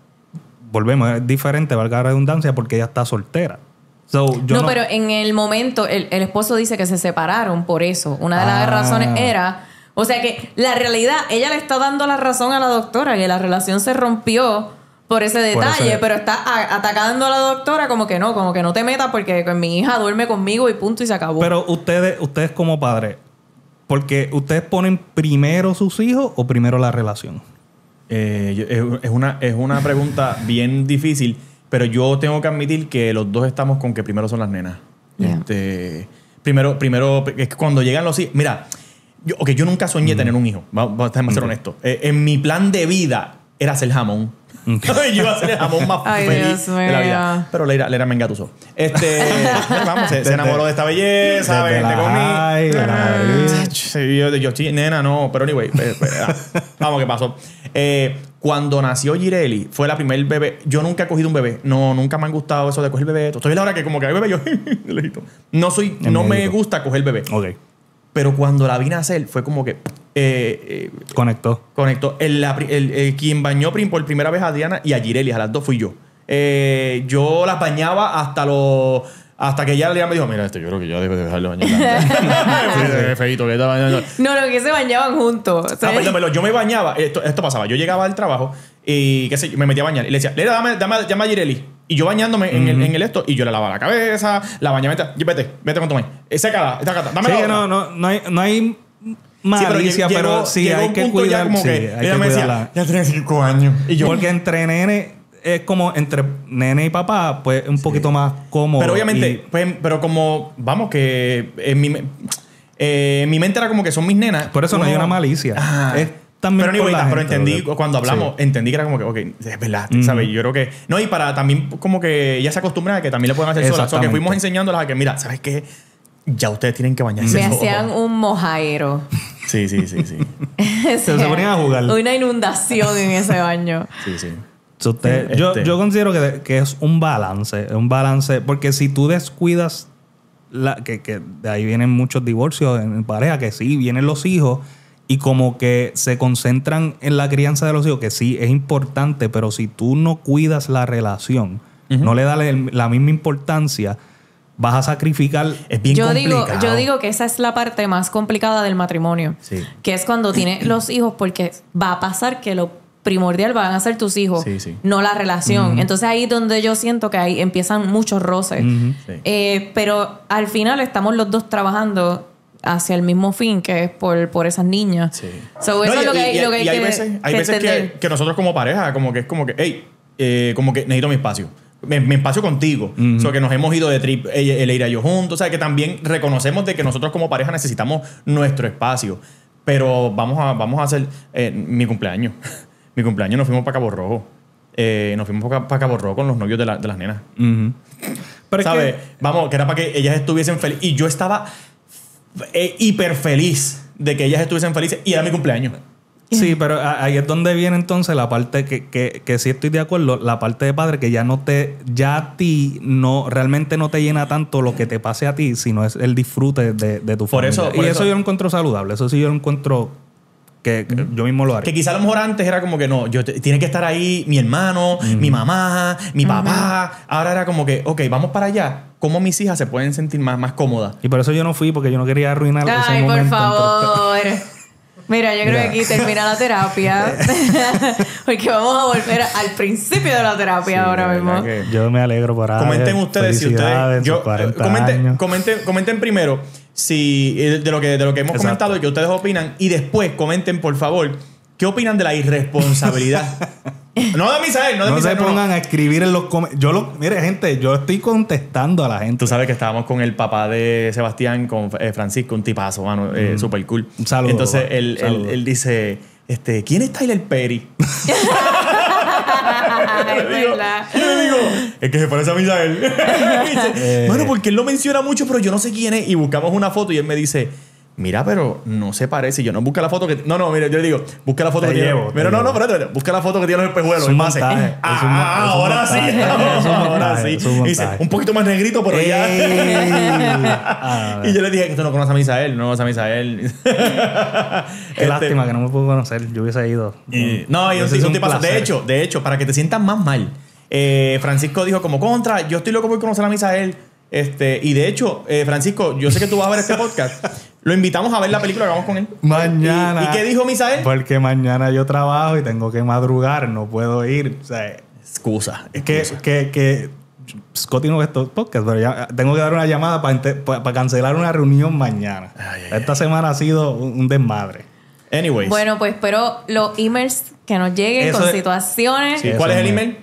volvemos, es diferente, valga la redundancia, porque ella está soltera. So, yo no, no, pero en el momento el, el esposo dice que se separaron por eso. Una de las ah. razones era... O sea que la realidad, ella le está dando la razón a la doctora, que la relación se rompió por ese detalle, por ese... pero está a, atacando a la doctora como que no, como que no te metas porque mi hija duerme conmigo y punto y se acabó. Pero ustedes, ustedes como padres, porque ustedes ponen primero sus hijos o primero la relación. Eh, es una, es una pregunta bien difícil. Pero yo tengo que admitir que los dos estamos con que primero son las nenas. Yeah. Este, primero, primero, es que cuando llegan los hijos... Mira, yo, okay, yo nunca soñé mm. tener un hijo. Vamos a ser okay. honestos. Eh, en mi plan de vida era hacer jamón. Okay. Yo iba a ser el jamón más Ay, feliz de la vida. Pero Leyra, Leyra me engatusó. Este, vamos, se, se enamoró de esta belleza. Te comí. Sí, yo, yo, sí, nena, no. Pero anyway, pues, pues, ah, vamos, ¿qué pasó? Eh... Cuando nació Girelly, fue la primer bebé. Yo nunca he cogido un bebé. No, nunca me han gustado eso de coger bebé. Estoy en la hora que como que hay bebé, yo no soy, no me gusta coger bebé. Okay. Pero cuando la vi nacer, fue como que... Eh, eh, conectó. Conectó. El, el, el, quien bañó por primera vez a Diana y a Girelly, a las dos fui yo. Eh, yo las bañaba hasta los... Hasta que ya Leyra me dijo, mira, este yo creo que ya debe dejarlo bañar. Feito, que está bañando. No, no, que se bañaban juntos. Ah, perdón, perdón, yo me bañaba. Esto, esto pasaba. Yo llegaba al trabajo y qué sé yo, me metía a bañar. Y le decía, Leyra, dame, dame, dame a Girelly. Y yo bañándome mm-hmm. en, el, en el esto. Y yo le lavaba la cabeza, la bañaba. Vete, vete con tu mãe. Sécala, esta cata. Dame sí, la no, no, no hay, no hay malicia, sí, pero, pero sí, hay que cuidar. Sí, que hay ella que me decía, ya tiene cinco años. Y yo, porque entre nene, es como entre nene y papá, pues un sí. poquito más cómodo. Pero obviamente, y, pues, pero como, vamos, que en mi, eh, en mi mente era como que son mis nenas. Por eso no hay una malicia. Ah. Es, Pero, ni vuelta, gente, pero entendí, ¿verdad? Cuando hablamos, sí. entendí que era como que, ok, es verdad, mm. ¿sabes? Yo creo que... No, y para también como que ya se acostumbran a que también le pueden hacer solas. O sea, que fuimos enseñándolas a que, mira, ¿sabes qué? Ya ustedes tienen que bañarse. Me hacían un mojaero. Sí, sí, sí, sí. O sea, se ponían a jugar. Una inundación en ese baño. Sí, sí. So, usted, este. yo, yo considero que, que es un balance, un balance, porque si tú descuidas, la, que, que de ahí vienen muchos divorcios en pareja, que sí, vienen los hijos... Y como que se concentran en la crianza de los hijos, que sí, es importante, pero si tú no cuidas la relación, uh-huh. no le das la misma importancia, vas a sacrificar. Es bien yo complicado. Digo, yo digo que esa es la parte más complicada del matrimonio, sí. que es cuando tienes los hijos, porque va a pasar que lo primordial van a ser tus hijos, sí, sí. no la relación. Uh-huh. Entonces ahí es donde yo siento que ahí empiezan muchos roces. Uh-huh. sí. eh, pero al final estamos los dos trabajando hacia el mismo fin, que es por, por esas niñas. Sí. So, eso no, y, es lo que hay, y, lo que, hay y hay que veces, hay que veces que, que nosotros como pareja, como que es como que, hey, eh, como que necesito mi espacio. Mi, mi espacio contigo. Mm-hmm. O so, que nos hemos ido de trip, Leyra y yo juntos. O sea, que también reconocemos de que nosotros como pareja necesitamos nuestro espacio. Pero vamos a, vamos a hacer eh, mi cumpleaños. Mi cumpleaños nos fuimos para Cabo Rojo. Eh, nos fuimos para, para Cabo Rojo con los novios de, la, de las nenas. Mm-hmm. Pero ¿sabes? Que... Vamos, que era para que ellas estuviesen felices. Y yo estaba... Eh, hiper feliz de que ellas estuviesen felices y era mi cumpleaños. Sí, pero ahí es donde viene entonces la parte que, que, que sí estoy de acuerdo, la parte de padre que ya no te, ya a ti no, realmente no te llena tanto lo que te pase a ti, sino es el disfrute de, de tu por familia. Eso, por y eso, eso yo lo encuentro saludable, eso sí yo lo encuentro que mm-hmm. yo mismo lo haré. Que quizá a lo mejor antes era como que no, yo te, tiene que estar ahí mi hermano, mm-hmm. mi mamá, mi papá. Mm-hmm. Ahora era como que, ok, vamos para allá. ¿Cómo mis hijas se pueden sentir más, más cómodas? Y por eso yo no fui, porque yo no quería arruinar Ay, ese momento. Ay, por favor. Mira, yo creo Mira. que aquí termina la terapia. Porque vamos a volver al principio de la terapia sí, ahora mismo. Yo me alegro por ahora. Comenten ustedes si ustedes... Yo, comenten, comenten, comenten primero si, de, lo que, de lo que hemos Exacto. comentado y que ustedes opinan. Y después comenten, por favor, ¿qué opinan de la irresponsabilidad? No de Misael, no de no Misael. No se pongan no. a escribir en los comentarios. Yo lo, mire, gente, yo estoy contestando a la gente. Tú sabes que estábamos con el papá de Sebastián, con eh, Francisco, un tipazo, mano, mm. eh, super cool. Un saludo. Entonces él, saludo. Él, él dice, este, ¿quién es Tyler Perry? Yo le digo, yo le digo, es que se parece a Misael. Dice, mano, porque él lo menciona mucho, pero yo no sé quién es. Y buscamos una foto y él me dice... Mira, pero no se parece. Yo no busca la foto que... No, no, mira, yo le digo, busca la foto te que llevo, tiene... Pero no, no, espérate. Busca la foto que tiene los espejuelos. Es un montaje. Ah, ahora sí. Ahora sí. Dice, un poquito más negrito, pero ey, ya... Y yo le dije, que tú no conoces a Misael. No conoces a Misael. Qué este... lástima que no me puedo conocer. Yo hubiese ido. Y... No, yo no te paso. De hecho, de hecho, para que te sientas más mal, eh, Francisco dijo como, contra, yo estoy loco por conocer a Misael. Este, y de hecho, eh, Francisco, yo sé que tú vas a ver este podcast. Lo invitamos a ver la película que vamos con él. Mañana. ¿Y, ¿Y qué dijo Misael? Porque mañana yo trabajo y tengo que madrugar, no puedo ir. O sea, excusa. Es que, que, que Scotty no ve estos podcasts, pero ya tengo que dar una llamada para, ente, para cancelar una reunión mañana. Ay, ay, Esta ay. semana ha sido un desmadre. Anyways. Bueno, pues espero los emails que nos lleguen eso con es, situaciones. Sí, ¿cuál es el email?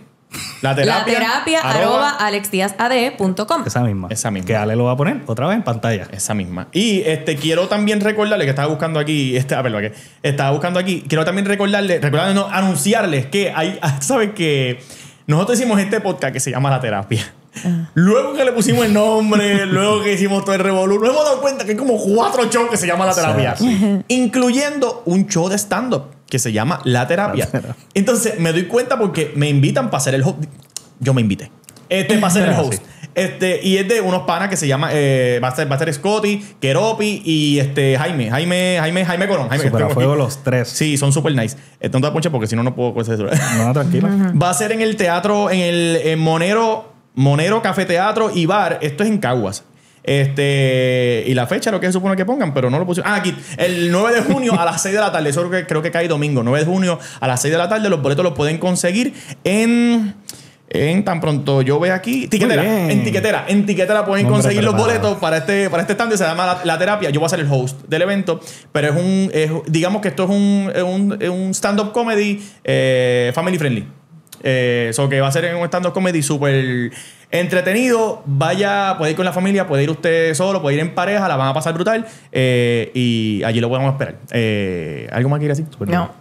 La terapia, la terapia arroba, arroba alex diaz a d punto com. Esa misma. Esa misma. Que Ale lo va a poner otra vez en pantalla. Esa misma. Y este quiero también recordarle que estaba buscando aquí, este, ah, perdón, que estaba buscando aquí. Quiero también recordarle, recordarle, no, anunciarles que hay, ¿sabes qué? Nosotros hicimos este podcast que se llama La Terapia. Ah. Luego que le pusimos el nombre, luego que hicimos todo el revolú, nos hemos dado cuenta que hay como cuatro shows que se llama La Terapia. Sí, sí. Incluyendo un show de stand-up que se llama La Terapia. Entonces me doy cuenta porque me invitan para ser el host. Yo me invité. Este para ser el host. Este, y es de unos panas que se llama. Eh, va a ser, va a ser Scotty, Keropi y este Jaime. Jaime, Jaime, Jaime Colón. Jaime Super a fuego los tres. Sí, son super nice. Esto no te ponche porque si no, no puedo coger eso. No, tranquilo. Va a ser en el teatro, en el en Monero, Monero Café Teatro y Bar. Esto es en Caguas. Este, y la fecha, lo que se supone que pongan, pero no lo pusieron. Ah, aquí, el nueve de junio a las seis de la tarde. Eso creo que, creo que cae domingo. nueve de junio a las seis de la tarde. Los boletos los pueden conseguir en en tan pronto yo ve aquí tiquetera, en tiquetera en tiquetera pueden Nombre conseguir preparado. los boletos para este para este stand que se llama la, la terapia. Yo voy a ser el host del evento, pero es un es, digamos que esto es un, es un, es un stand-up comedy eh, family friendly. Eso eh, que va a ser en un stand-up comedy súper entretenido. Vaya, puede ir con la familia, puede ir usted solo, puede ir en pareja, la van a pasar brutal. Eh, y allí lo podemos esperar. Eh, ¿Algo más que ir así? Super no. Normal.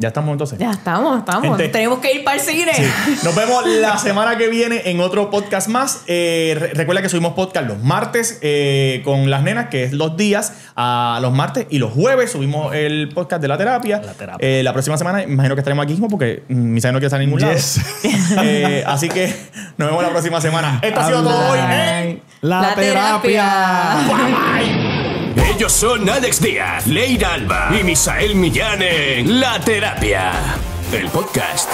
Ya estamos entonces. Ya estamos, estamos. Gente, tenemos que ir para el cine. Sí. Nos vemos la semana que viene en otro podcast más. Eh, re recuerda que subimos podcast los martes eh, con las nenas, que es los días a los martes, y los jueves subimos el podcast de la terapia. La, terapia. Eh, la próxima semana imagino que estaremos aquí mismo porque Misael no quiere estar en ningún yes. lado. eh, así que nos vemos la próxima semana. Esto ha sido todo hoy en La, la Terapia. terapia. Bye, bye. Ellos son Alex Díaz, Leyra Alba y Misael Millán en La Terapia, el podcast.